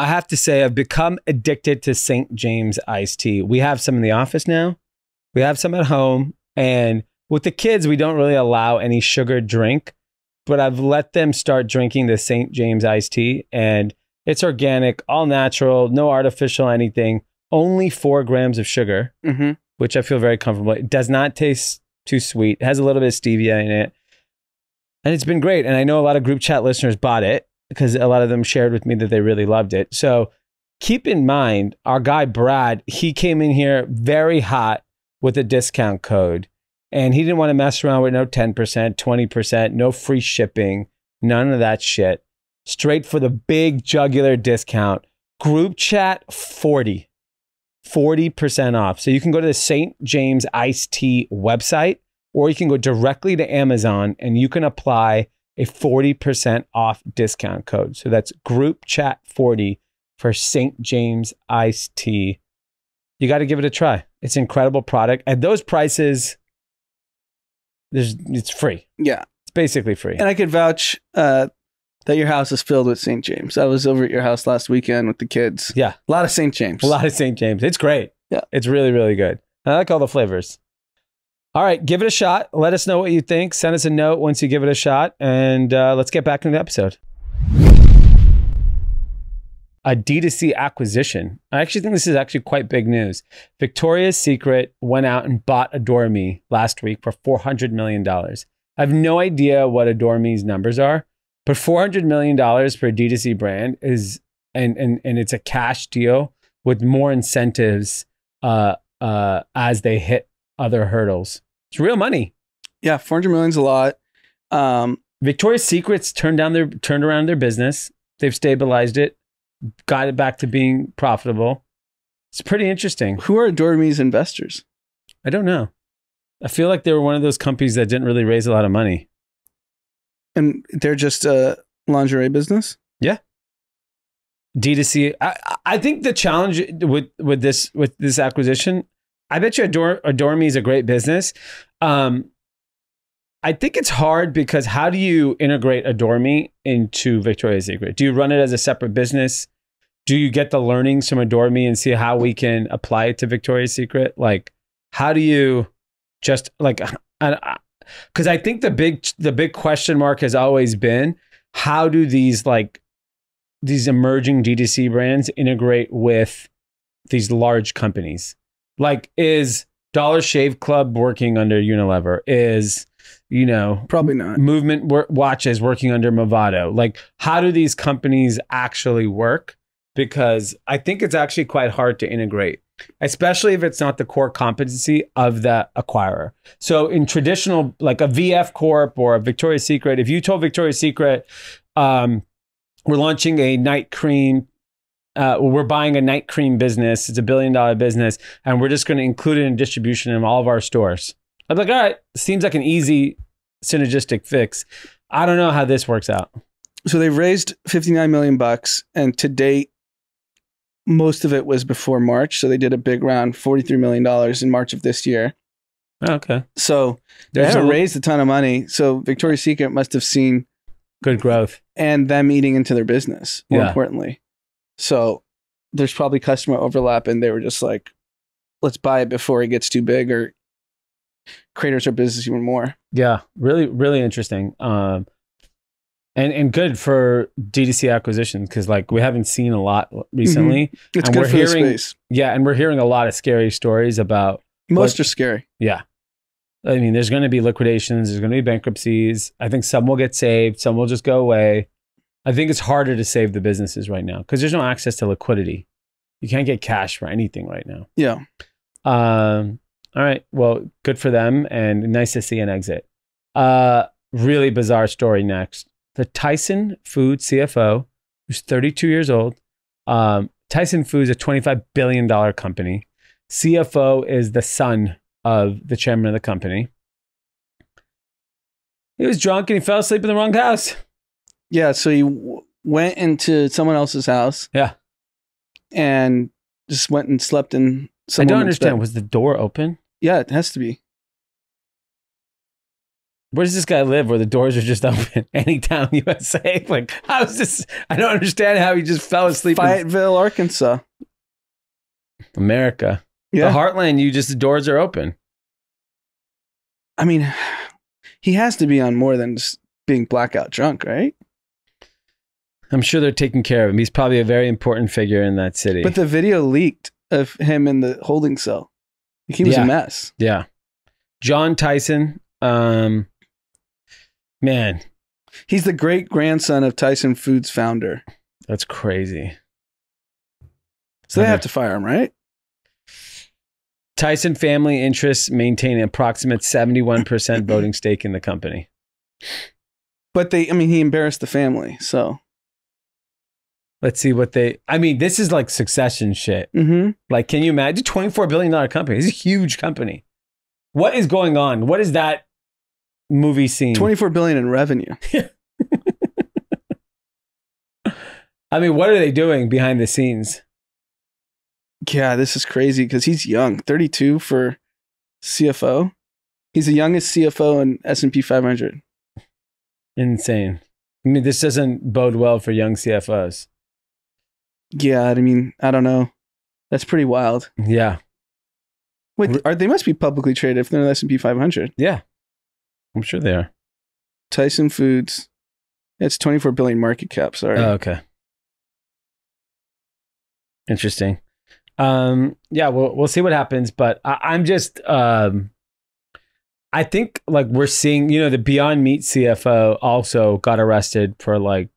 I have to say, I've become addicted to Saint James Iced Tea. We have some in the office now. We have some at home. And with the kids, we don't really allow any sugar drink. But I've let them start drinking the Saint James Iced Tea. And it's organic, all natural, no artificial anything. Only four grams of sugar, mm-hmm. which I feel very comfortable. It does not taste too sweet. It has a little bit of stevia in it. And it's been great. And I know a lot of group chat listeners bought it because a lot of them shared with me that they really loved it. So keep in mind, our guy Brad, he came in here very hot with a discount code. And he didn't want to mess around with no ten percent, twenty percent, no free shipping, none of that shit. Straight for the big jugular discount. Group Chat forty. forty percent off. So you can go to the Saint James Iced Tea website, or you can go directly to Amazon and you can apply a forty percent off discount code. So that's Group Chat forty for Saint James Iced Tea. You got to give it a try. It's an incredible product. At those prices, there's, it's free. Yeah. It's basically free. And I could vouch uh, that your house is filled with Saint James. I was over at your house last weekend with the kids. Yeah. A lot of Saint James. A lot of Saint James. It's great. Yeah. It's really, really good. And I like all the flavors. All right. Give it a shot. Let us know what you think. Send us a note once you give it a shot. And uh, let's get back into the episode. A D two C acquisition. I actually think this is actually quite big news. Victoria's Secret went out and bought Adore Me last week for four hundred million dollars. I have no idea what Adore Me's numbers are, but four hundred million dollars for a D two C brand is, and, and, and it's a cash deal with more incentives uh, uh, as they hit other hurdles. It's real money. Yeah, four hundred million's a lot. Um, Victoria's Secret's turned down their turned around their business. They've stabilized it, got it back to being profitable. It's pretty interesting. Who are Adore Me's investors? I don't know. I feel like they were one of those companies that didn't really raise a lot of money. And they're just a lingerie business? Yeah. D two C. I, I think the challenge with with this with this acquisition, I bet you Adore, Adore Me is a great business. Um, I think it's hard because how do you integrate Adore Me into Victoria's Secret? Do you run it as a separate business? Do you get the learnings from Adore Me and see how we can apply it to Victoria's Secret? Like, how do you just like, because I think the big the big question mark has always been, how do these like these emerging D two C brands integrate with these large companies? Like, is Dollar Shave Club working under Unilever? Is, you know... Probably not. Movement w watches working under Movado? Like, how do these companies actually work? Because I think it's actually quite hard to integrate, especially if it's not the core competency of the acquirer. So in traditional, like a V F Corp or a Victoria's Secret, if you told Victoria's Secret, um, we're launching a night cream... Uh, we're buying a night cream business. It's a billion dollar business. And we're just going to include it in distribution in all of our stores. I'm like, all right, seems like an easy synergistic fix. I don't know how this works out. So they've raised fifty-nine million bucks. And to date, most of it was before March. So they did a big round, forty-three million dollars in March of this year. Okay. So they haven't raised a ton of money. So Victoria's Secret must have seen good growth and them eating into their business, more yeah. importantly. So there's probably customer overlap and they were just like, let's buy it before it gets too big or craters our business even more. Yeah, really, really interesting. Um, and, and good for D two C acquisitions because like we haven't seen a lot recently. Mm-hmm. It's and good we're for hearing, the space. Yeah, and we're hearing a lot of scary stories about- Most what, are scary. Yeah. I mean, there's going to be liquidations. There's going to be bankruptcies. I think some will get saved. Some will just go away. I think it's harder to save the businesses right now because there's no access to liquidity. You can't get cash for anything right now. Yeah. Um, all right. Well, good for them and nice to see an exit. Uh, really bizarre story next. The Tyson Foods C F O, who's thirty-two years old. Um, Tyson Foods is a twenty-five billion dollar company. C F O is the son of the chairman of the company. He was drunk and he fell asleep in the wrong house. Yeah, so he w went into someone else's house. Yeah. And just went and slept in someone's bed. I don't understand. Bed. Was the door open? Yeah, it has to be. Where does this guy live where the doors are just open? Anytown in the U S A? Like, how is this? I don't understand how he just fell asleep. Fayetteville, Arkansas. America. Yeah. The heartland, you just, the doors are open. I mean, he has to be on more than just being blackout drunk, right? I'm sure they're taking care of him. He's probably a very important figure in that city. But the video leaked of him in the holding cell. He was yeah. a mess. Yeah. John Tyson. Um, man. He's the great-grandson of Tyson Foods founder. That's crazy. So they okay. have to fire him, right? Tyson family interests maintain an approximate seventy-one percent voting stake in the company. But they, I mean, he embarrassed the family, so. Let's see what they, I mean, this is like succession shit. Mm-hmm. Like, can you imagine? twenty-four billion dollar company. It's a huge company. What is going on? What is that movie scene? twenty-four billion in revenue. I mean, what are they doing behind the scenes? Yeah, this is crazy because he's young, thirty-two for C F O. He's the youngest C F O in S and P five hundred. Insane. I mean, this doesn't bode well for young C F Os. Yeah, I mean, I don't know. That's pretty wild. Yeah. Wait, are, they must be publicly traded if they're in the S and P five hundred. Yeah. I'm sure they are. Tyson Foods. It's twenty-four billion market cap, sorry. Oh, okay. Interesting. Um, yeah, we'll, we'll see what happens, but I, I'm just, um, I think like we're seeing, you know, the Beyond Meat C F O also got arrested for like,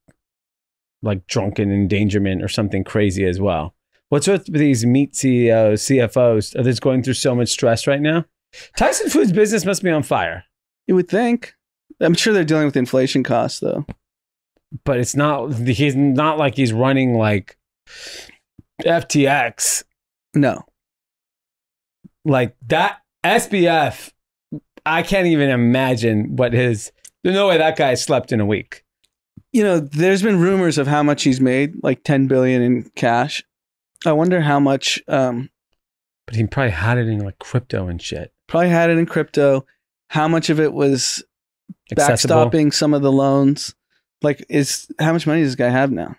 like drunken endangerment or something crazy as well. What's with these meat C E Os, C F Os? Are they going through so much stress right now? Tyson Foods business must be on fire. You would think. I'm sure they're dealing with inflation costs though. But it's not, he's not like he's running like F T X. No. Like that S B F, I can't even imagine what his, there's no way that guy slept in a week. You know, there's been rumors of how much he's made, like ten billion in cash. I wonder how much, um, but he probably had it in like crypto and shit. Probably had it in crypto. How much of it was accessible, backstopping some of the loans? Like is, how much money does this guy have now?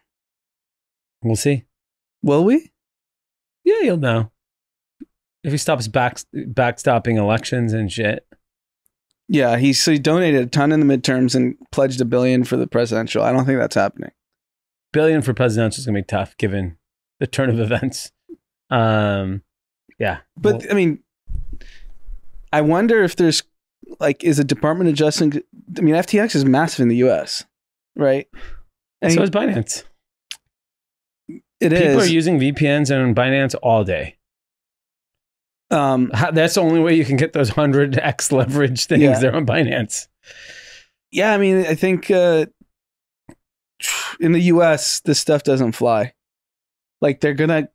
We'll see. Will we? Yeah, you'll know. If he stops back backstopping elections and shit. Yeah, he so he donated a ton in the midterms and pledged a billion for the presidential. I don't think that's happening. Billion for presidential is gonna be tough given the turn of events. Um, yeah, but well, I mean, I wonder if there's like is a department adjusting. I mean, F T X is massive in the U S, right? And so is Binance. It People is. People are using V P Ns and Binance all day. Um, How, that's the only way you can get those one hundred X leverage things. Yeah. They're on Binance. Yeah, I mean, I think uh, in the U S, this stuff doesn't fly. Like they're gonna,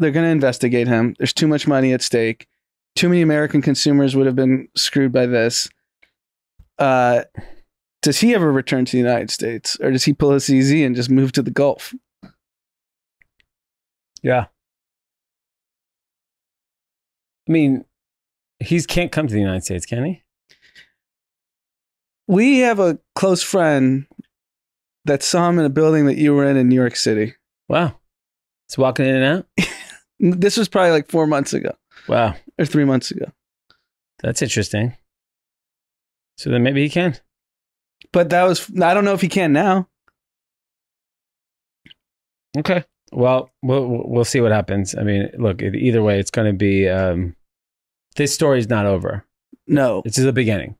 they're gonna investigate him. There's too much money at stake. Too many American consumers would have been screwed by this. Uh, does he ever return to the United States, or does he pull his C Z and just move to the Gulf? Yeah. I mean, he can't come to the United States, can he? We have a close friend that saw him in a building that you were in in New York City. Wow. It's walking in and out? This was probably like four months ago. Wow. Or three months ago. That's interesting. So then maybe he can. But that was, I don't know if he can now. Okay. Well, we'll we'll see what happens. I mean, look, either way, it's going to be, um, this story's not over. No. This is the beginning.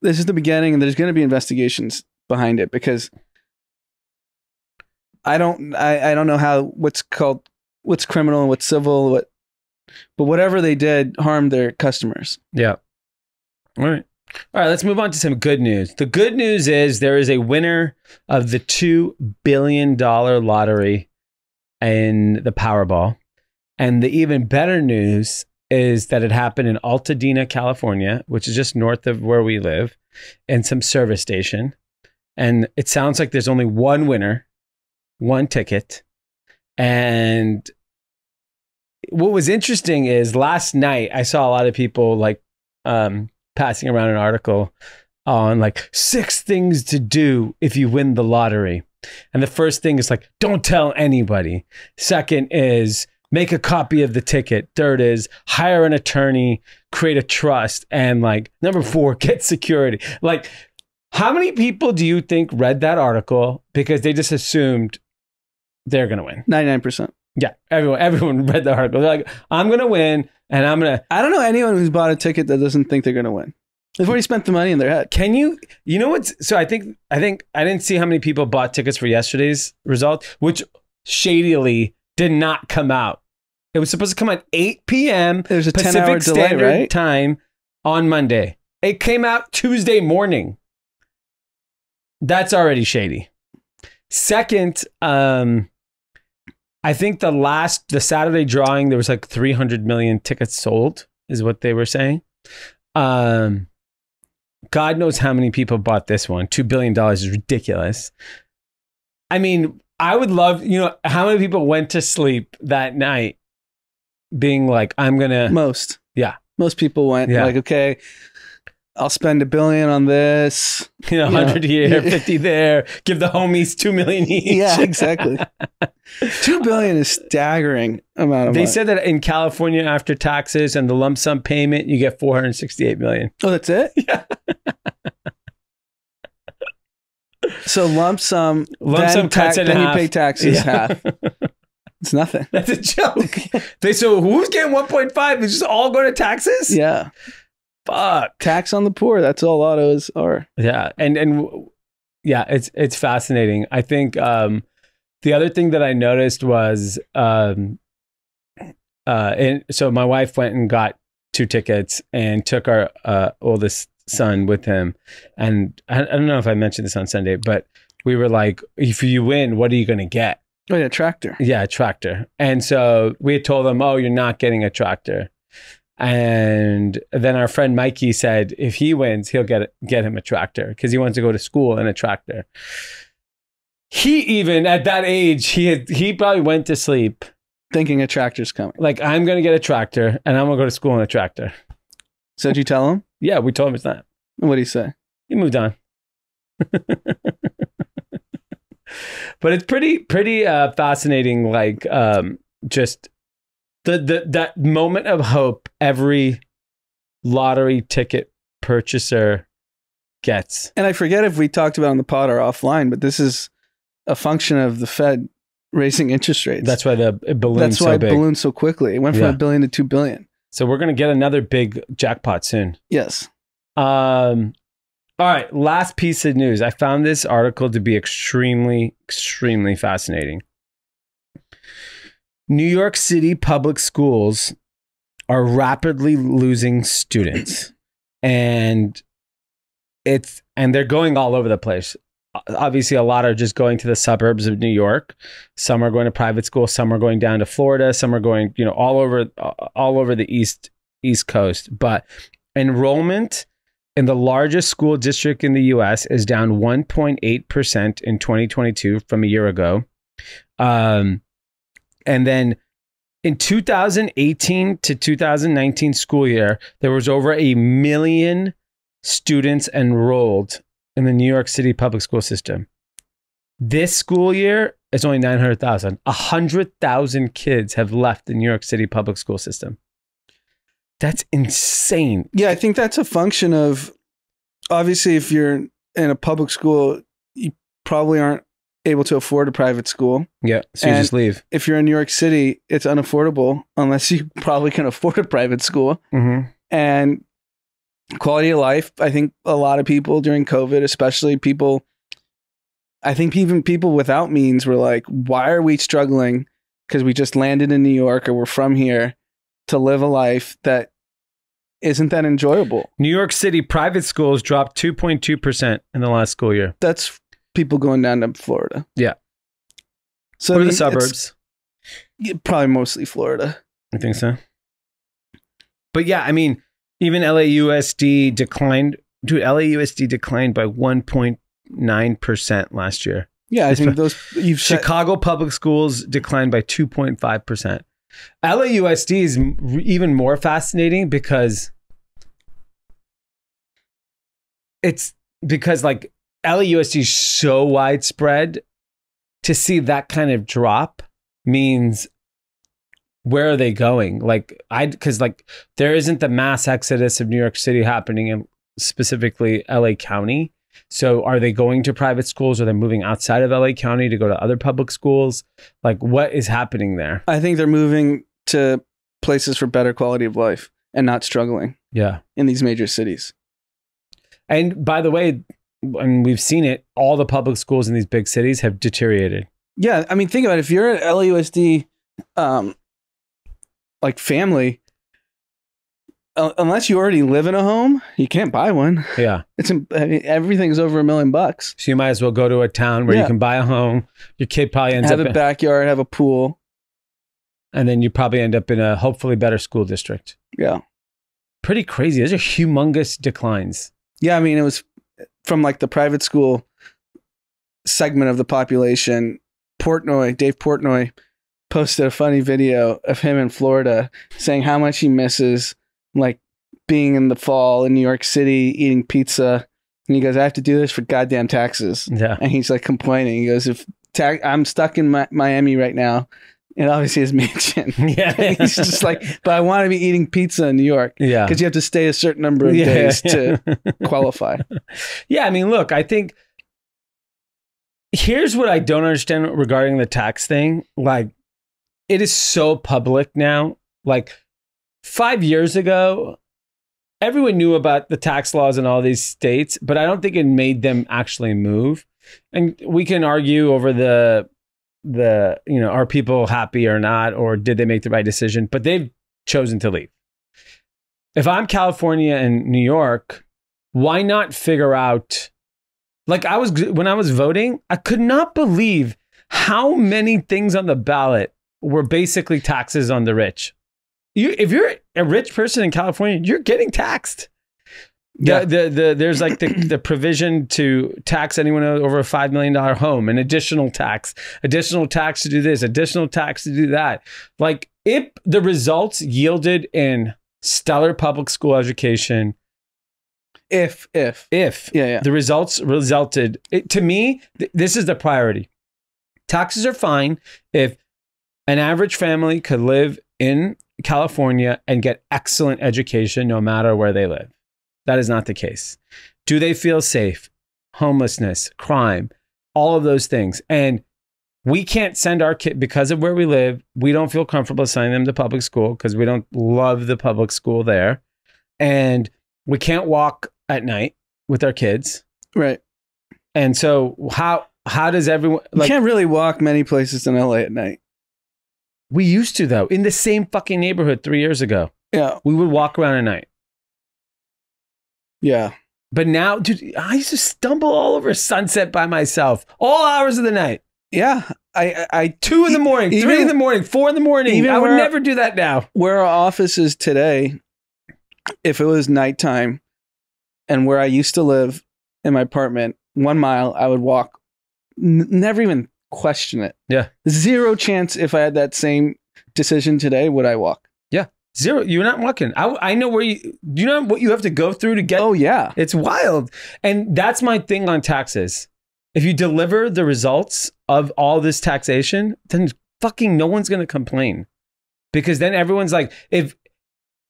This is the beginning, and there's going to be investigations behind it because I don't, I, I don't know how, what's called, what's criminal and what's civil, what, but whatever they did harmed their customers. Yeah. All right. All right, let's move on to some good news. The good news is there is a winner of the two billion dollar lottery in the Powerball. And the even better news is that it happened in Altadena, California, which is just north of where we live, in some service station. And it sounds like there's only one winner, one ticket. And what was interesting is last night I saw a lot of people like um, passing around an article on like six things to do if you win the lottery. And the first thing is like, don't tell anybody. Second is make a copy of the ticket. Third is hire an attorney, create a trust. And like number four, get security. Like how many people do you think read that article because they just assumed they're going to win? ninety-nine percent. Yeah, everyone everyone read the article. They're like, I'm going to win and I'm going to... I don't know anyone who's bought a ticket that doesn't think they're going to win. They've already spent the money in their head. Can you, you know what's, so I think, I think, I didn't see how many people bought tickets for yesterday's result, which shadily did not come out. It was supposed to come out eight P M There's a Pacific Standard delay, right? Time on Monday. It came out Tuesday morning. That's already shady. Second, um, I think the last, the Saturday drawing, there was like three hundred million tickets sold is what they were saying. Um, God knows how many people bought this one. two billion dollars is ridiculous. I mean, I would love, you know, how many people went to sleep that night being like, I'm going to... Most. Yeah. Most people went yeah. like, okay, I'll spend a billion on this. You know, one hundred you know. Here, fifty there. Give the homies two million each. Yeah, exactly. two billion is staggering amount of they money. They said that in California, after taxes and the lump sum payment, you get four hundred sixty-eight million. Oh, that's it? Yeah. So lump sum, lump then, sum tax, then you pay taxes yeah. half. It's nothing. That's a joke. They so who's getting one point five? It's just all going to taxes? Yeah. Fuck. Tax on the poor. That's all autos are. Yeah. And and yeah, it's it's fascinating. I think um, the other thing that I noticed was, um, uh, and so my wife went and got two tickets and took our uh, oldest son with him, and I, I don't know if I mentioned this on Sunday, but we were like, if you win, what are you going to get? Oh, yeah, a tractor. Yeah, a tractor. And so we had told them, oh, you're not getting a tractor. And then our friend Mikey said, if he wins, he'll get get him a tractor because he wants to go to school in a tractor. He even at that age, he had, he probably went to sleep thinking a tractor's coming. Like, I'm going to get a tractor and I'm going to go to school in a tractor. So did you tell him? Yeah, we told him it's not. What did he say? He moved on. But it's pretty, pretty uh, fascinating. Like, um, just the the that moment of hope every lottery ticket purchaser gets. And I forget if we talked about it on the pod or offline, but this is a function of the Fed raising interest rates. That's why the it ballooned That's so why it big. ballooned so quickly. It went from yeah. a billion to two billion. So we're going to get another big jackpot soon. Yes. Um, all right. Last piece of news. I found this article to be extremely, extremely fascinating. New York City public schools are rapidly losing students. And it's and they're going all over the place. Obviously, a lot are just going to the suburbs of New York. Some are going to private school. Some are going down to Florida. Some are going, you know, all over, all over the East, East Coast. But enrollment in the largest school district in the U S is down one point eight percent in twenty twenty-two from a year ago. Um, and then in two thousand eighteen to two thousand nineteen school year, there was over a million students enrolled in the New York City public school system. This school year, it's only nine hundred thousand. one hundred thousand kids have left the New York City public school system. That's insane. Yeah, I think that's a function of, obviously, if you're in a public school, you probably aren't able to afford a private school. Yeah, so you and just leave. If you're in New York City, it's unaffordable unless you probably can afford a private school. Mm-hmm. And quality of life, I think a lot of people during COVID, especially people, I think even people without means were like, why are we struggling? Because we just landed in New York or we're from here to live a life that isn't that enjoyable. New York City private schools dropped two point two percent in the last school year. That's people going down to Florida. Yeah. So or I mean, the suburbs. Probably mostly Florida. I think so. But yeah, I mean, even L A U S D declined. Dude, L A U S D declined by one point nine percent last year. Yeah, I think those... You've Chicago set, public schools declined by two point five percent. L A U S D is even more fascinating because... It's because, like, L A U S D is so widespread. To see that kind of drop means... Where are they going? Like, I, because like there isn't the mass exodus of New York City happening in specifically L A County. So are they going to private schools? Or they're moving outside of L A County to go to other public schools? Like, what is happening there? I think they're moving to places for better quality of life and not struggling. Yeah. In these major cities. And by the way, and we've seen it, all the public schools in these big cities have deteriorated. Yeah. I mean, think about it. If you're at L A U S D, um, like family, uh, unless you already live in a home, you can't buy one. Yeah. It's, I mean, everything's over a million bucks. So you might as well go to a town where yeah. you can buy a home. Your kid probably ends have up- Have a backyard, have a pool. And then you probably end up in a hopefully better school district. Yeah. Pretty crazy. Those are humongous declines. Yeah. I mean, it was from like the private school segment of the population, Portnoy, Dave Portnoy, posted a funny video of him in Florida saying how much he misses like being in the fall in New York City eating pizza. And he goes, I have to do this for goddamn taxes. Yeah. And he's like complaining. He goes, if ta- I'm stuck in Mi- Miami right now. And obviously his mansion. Yeah. And he's just like, but I want to be eating pizza in New York. Yeah. Because you have to stay a certain number of yeah, days yeah. to qualify. Yeah. I mean, look, I think here's what I don't understand regarding the tax thing. Like, it is so public now. Like, five years ago, everyone knew about the tax laws in all these states, but I don't think it made them actually move. And we can argue over the, the, you know, are people happy or not, or did they make the right decision? But they've chosen to leave. If I'm California and New York, why not figure out, like I was, when I was voting, I could not believe how many things on the ballot were basically taxes on the rich. You, if you're a rich person in California, you're getting taxed. Yeah. The, the, the, there's like the, the provision to tax anyone over a five million dollar home, an additional tax, additional tax to do this, additional tax to do that. Like, if the results yielded in stellar public school education, if, if, if yeah, yeah. the results resulted, it, to me, th this is the priority. Taxes are fine if an average family could live in California and get excellent education no matter where they live. That is not the case. Do they feel safe? Homelessness, crime, all of those things. And we can't send our kid, because of where we live, we don't feel comfortable sending them to public school because we don't love the public school there. And we can't walk at night with our kids. Right. And so how, how does everyone... Like, you can't really walk many places in L A at night. We used to, though, in the same fucking neighborhood three years ago. Yeah. We would walk around at night. Yeah. But now, dude, I used to stumble all over Sunset by myself, all hours of the night. Yeah. I, I two in the morning, even, three in the morning, four in the morning. Even I would where, never do that now. Where our office is today, if it was nighttime and where I used to live in my apartment, one mile, I would walk, n- never even question it. Yeah. Zero chance if I had that same decision today, would I walk? Yeah. Zero. You're not walking. I, I know where you, you know what you have to go through to get. Oh yeah. It's wild. And that's my thing on taxes. If you deliver the results of all this taxation, then fucking no one's going to complain, because then everyone's like, if,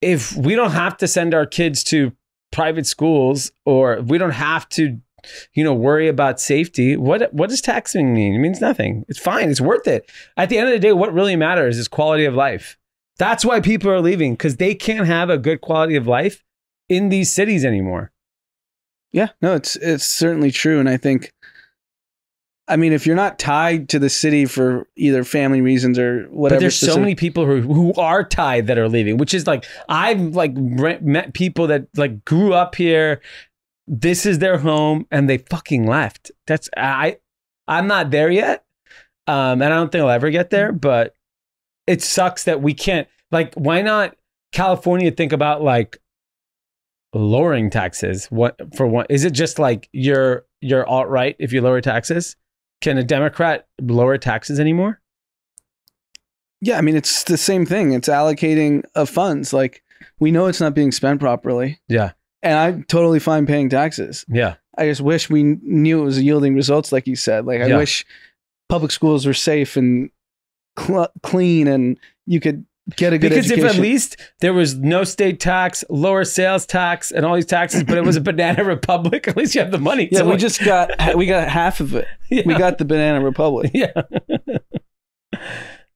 if we don't have to send our kids to private schools, or we don't have to, you know, worry about safety. What what does taxing mean? It means nothing. It's fine. It's worth it. At the end of the day, what really matters is quality of life. That's why people are leaving, because they can't have a good quality of life in these cities anymore. Yeah, no, it's it's certainly true. And I think, I mean, if you're not tied to the city for either family reasons or whatever. But there's specific so many people who, who are tied that are leaving, which is like, I've like met people that like grew up here. This is their home and they fucking left. That's I, I'm not there yet. Um, and I don't think I'll ever get there, but it sucks that we can't, like, why not California think about like lowering taxes? What for one, is it just like you're, you're alt-right if you lower taxes? Can a Democrat lower taxes anymore? Yeah. I mean, it's the same thing. It's allocating of funds. Like, we know it's not being spent properly. Yeah. And I'm totally fine paying taxes. Yeah. I just wish we knew it was yielding results, like you said. Like, I yeah. wish public schools were safe and cl clean and you could get a good because education. Because if at least there was no state tax, lower sales tax, and all these taxes, but it was a banana republic, at least you have the money. Yeah, we like just got, we got half of it. Yeah. We got the banana republic. Yeah.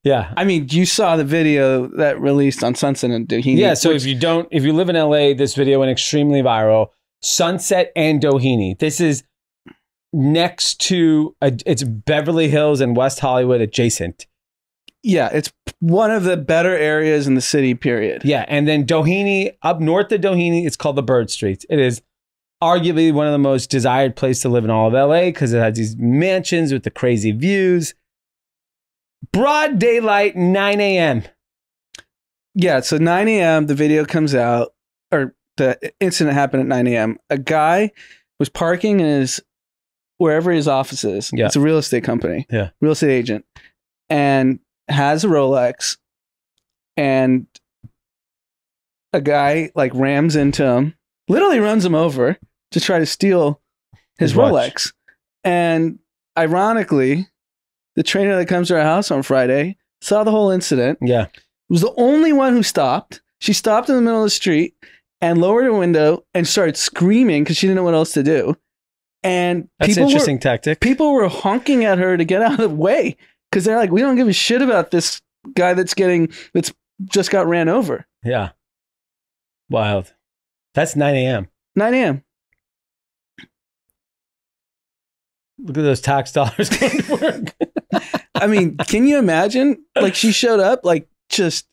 Yeah. I mean, you saw the video that released on Sunset and Doheny. Yeah, so if you don't, if you live in L A, this video went extremely viral. Sunset and Doheny. This is next to, a, it's Beverly Hills and West Hollywood adjacent. Yeah, it's one of the better areas in the city, period. Yeah, and then Doheny, up north of Doheny, it's called the Bird Streets. It is arguably one of the most desired places to live in all of L A because it has these mansions with the crazy views. Broad daylight, nine A M Yeah, so nine A M the video comes out, or the incident happened at nine A M A guy was parking in his wherever his office is. Yeah. It's a real estate company. Yeah. Real estate agent. And has a Rolex. And a guy like rams into him, literally runs him over to try to steal his, his Rolex. And ironically, the trainer that comes to our house on Friday saw the whole incident. Yeah. Was the only one who stopped. She stopped in the middle of the street and lowered her window and started screaming because she didn't know what else to do. And that's an interesting were, tactic. People were honking at her to get out of the way because they're like, we don't give a shit about this guy that's getting, that's just got ran over. Yeah. Wild. That's nine A M nine A M Look at those tax dollars going to work. I mean, can you imagine? Like, she showed up like just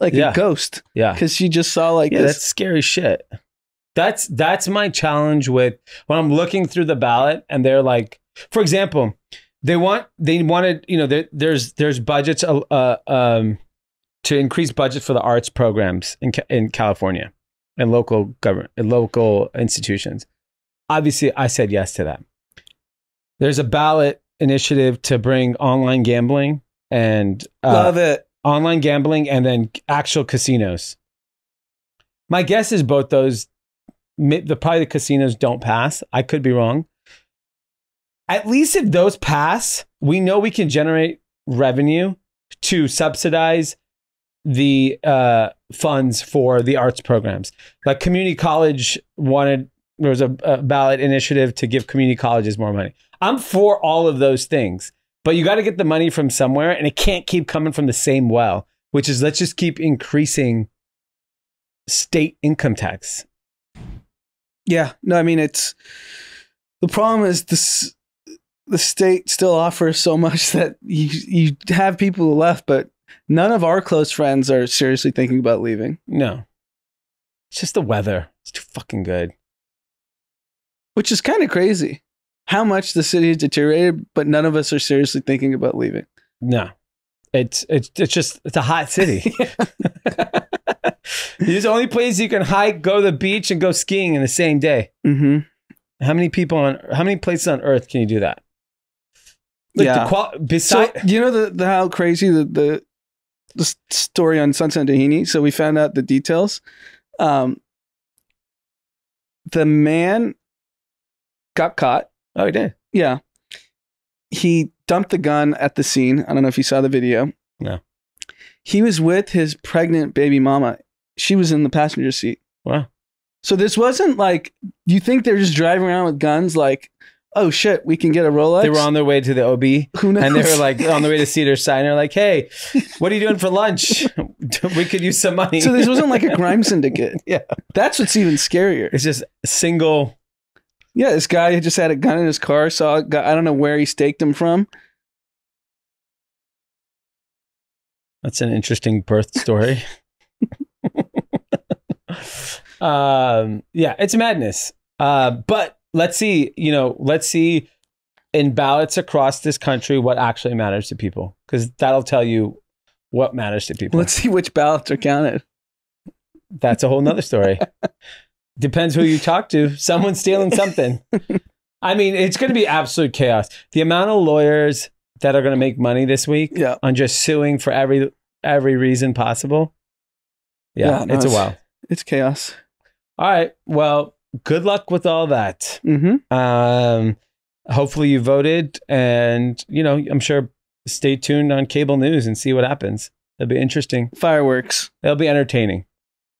like yeah. a ghost. Yeah. Because she just saw like yeah, this. That's scary shit. That's, that's my challenge with when I'm looking through the ballot and they're like, for example, they want, they wanted, you know, there, there's, there's budgets uh, um, to increase budget for the arts programs in, in California and local government and local institutions. Obviously I said yes to that. There's a ballot initiative to bring online gambling and uh, love it. Online gambling and then actual casinos. My guess is both those, the probably the casinos don't pass. I could be wrong. At least if those pass, we know we can generate revenue to subsidize the uh, funds for the arts programs. Like community college wanted, there was a, a ballot initiative to give community colleges more money. I'm for all of those things. But you got to get the money from somewhere, and it can't keep coming from the same well, which is let's just keep increasing state income tax. Yeah. No, I mean, it's the problem is this, the state still offers so much that you, you have people left, but none of our close friends are seriously thinking about leaving. No. It's just the weather. It's too fucking good. Which is kind of crazy. How much the city has deteriorated, but none of us are seriously thinking about leaving. No, it's it's it's just it's a hot city. It's the only place you can hike, go to the beach, and go skiing in the same day. Mm-hmm. How many people on? How many places on Earth can you do that? Like yeah. The beside, so, you know the, the how crazy the, the the story on Sunset Tahini. So we found out the details. Um, the man got caught. Oh, he did? Yeah. He dumped the gun at the scene. I don't know if you saw the video. No. He was with his pregnant baby mama. She was in the passenger seat. Wow. So this wasn't like, you think they're just driving around with guns like, oh shit, we can get a Rolex? They were on their way to the O B. Who knows? And they were like on their way to Cedars Sinai. They're like, hey, what are you doing for lunch? We could use some money. So this wasn't like a crime syndicate. Yeah. That's what's even scarier. It's just a single... Yeah, this guy just had a gun in his car. Saw a guy, I don't know where he staked him from. That's an interesting birth story. um, yeah, it's madness. Uh, but let's see, you know, let's see in ballots across this country what actually matters to people, because that'll tell you what matters to people. Let's see which ballots are counted. That's a whole nother story. Depends who you talk to. Someone's stealing something. I mean, it's going to be absolute chaos. The amount of lawyers that are going to make money this week yeah. on just suing for every every reason possible. Yeah, yeah no, it's, it's a while. It's chaos. All right. Well, good luck with all that. Mm-hmm. Um, hopefully you voted, and you know, I'm sure stay tuned on cable news and see what happens. It'll be interesting. Fireworks. It'll be entertaining.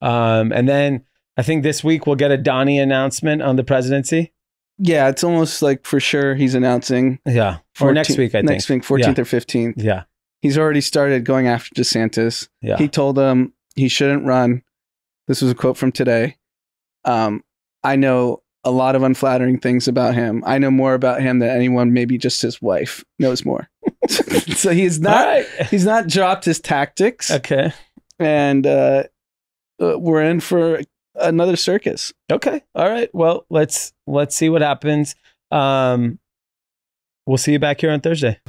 Um, and then. I think this week we'll get a Donnie announcement on the presidency. Yeah, it's almost like for sure he's announcing. Yeah, or next week, I think. Next week, fourteenth or fifteenth. Yeah. He's already started going after DeSantis. Yeah. He told him he shouldn't run. This was a quote from today. Um, I know a lot of unflattering things about him. I know more about him than anyone, maybe just his wife knows more. So he's not, right. he's not dropped his tactics. Okay. And uh, we're in for... another circus. Okay. All right. Well, let's let's see what happens. Um, we'll see you back here on Thursday.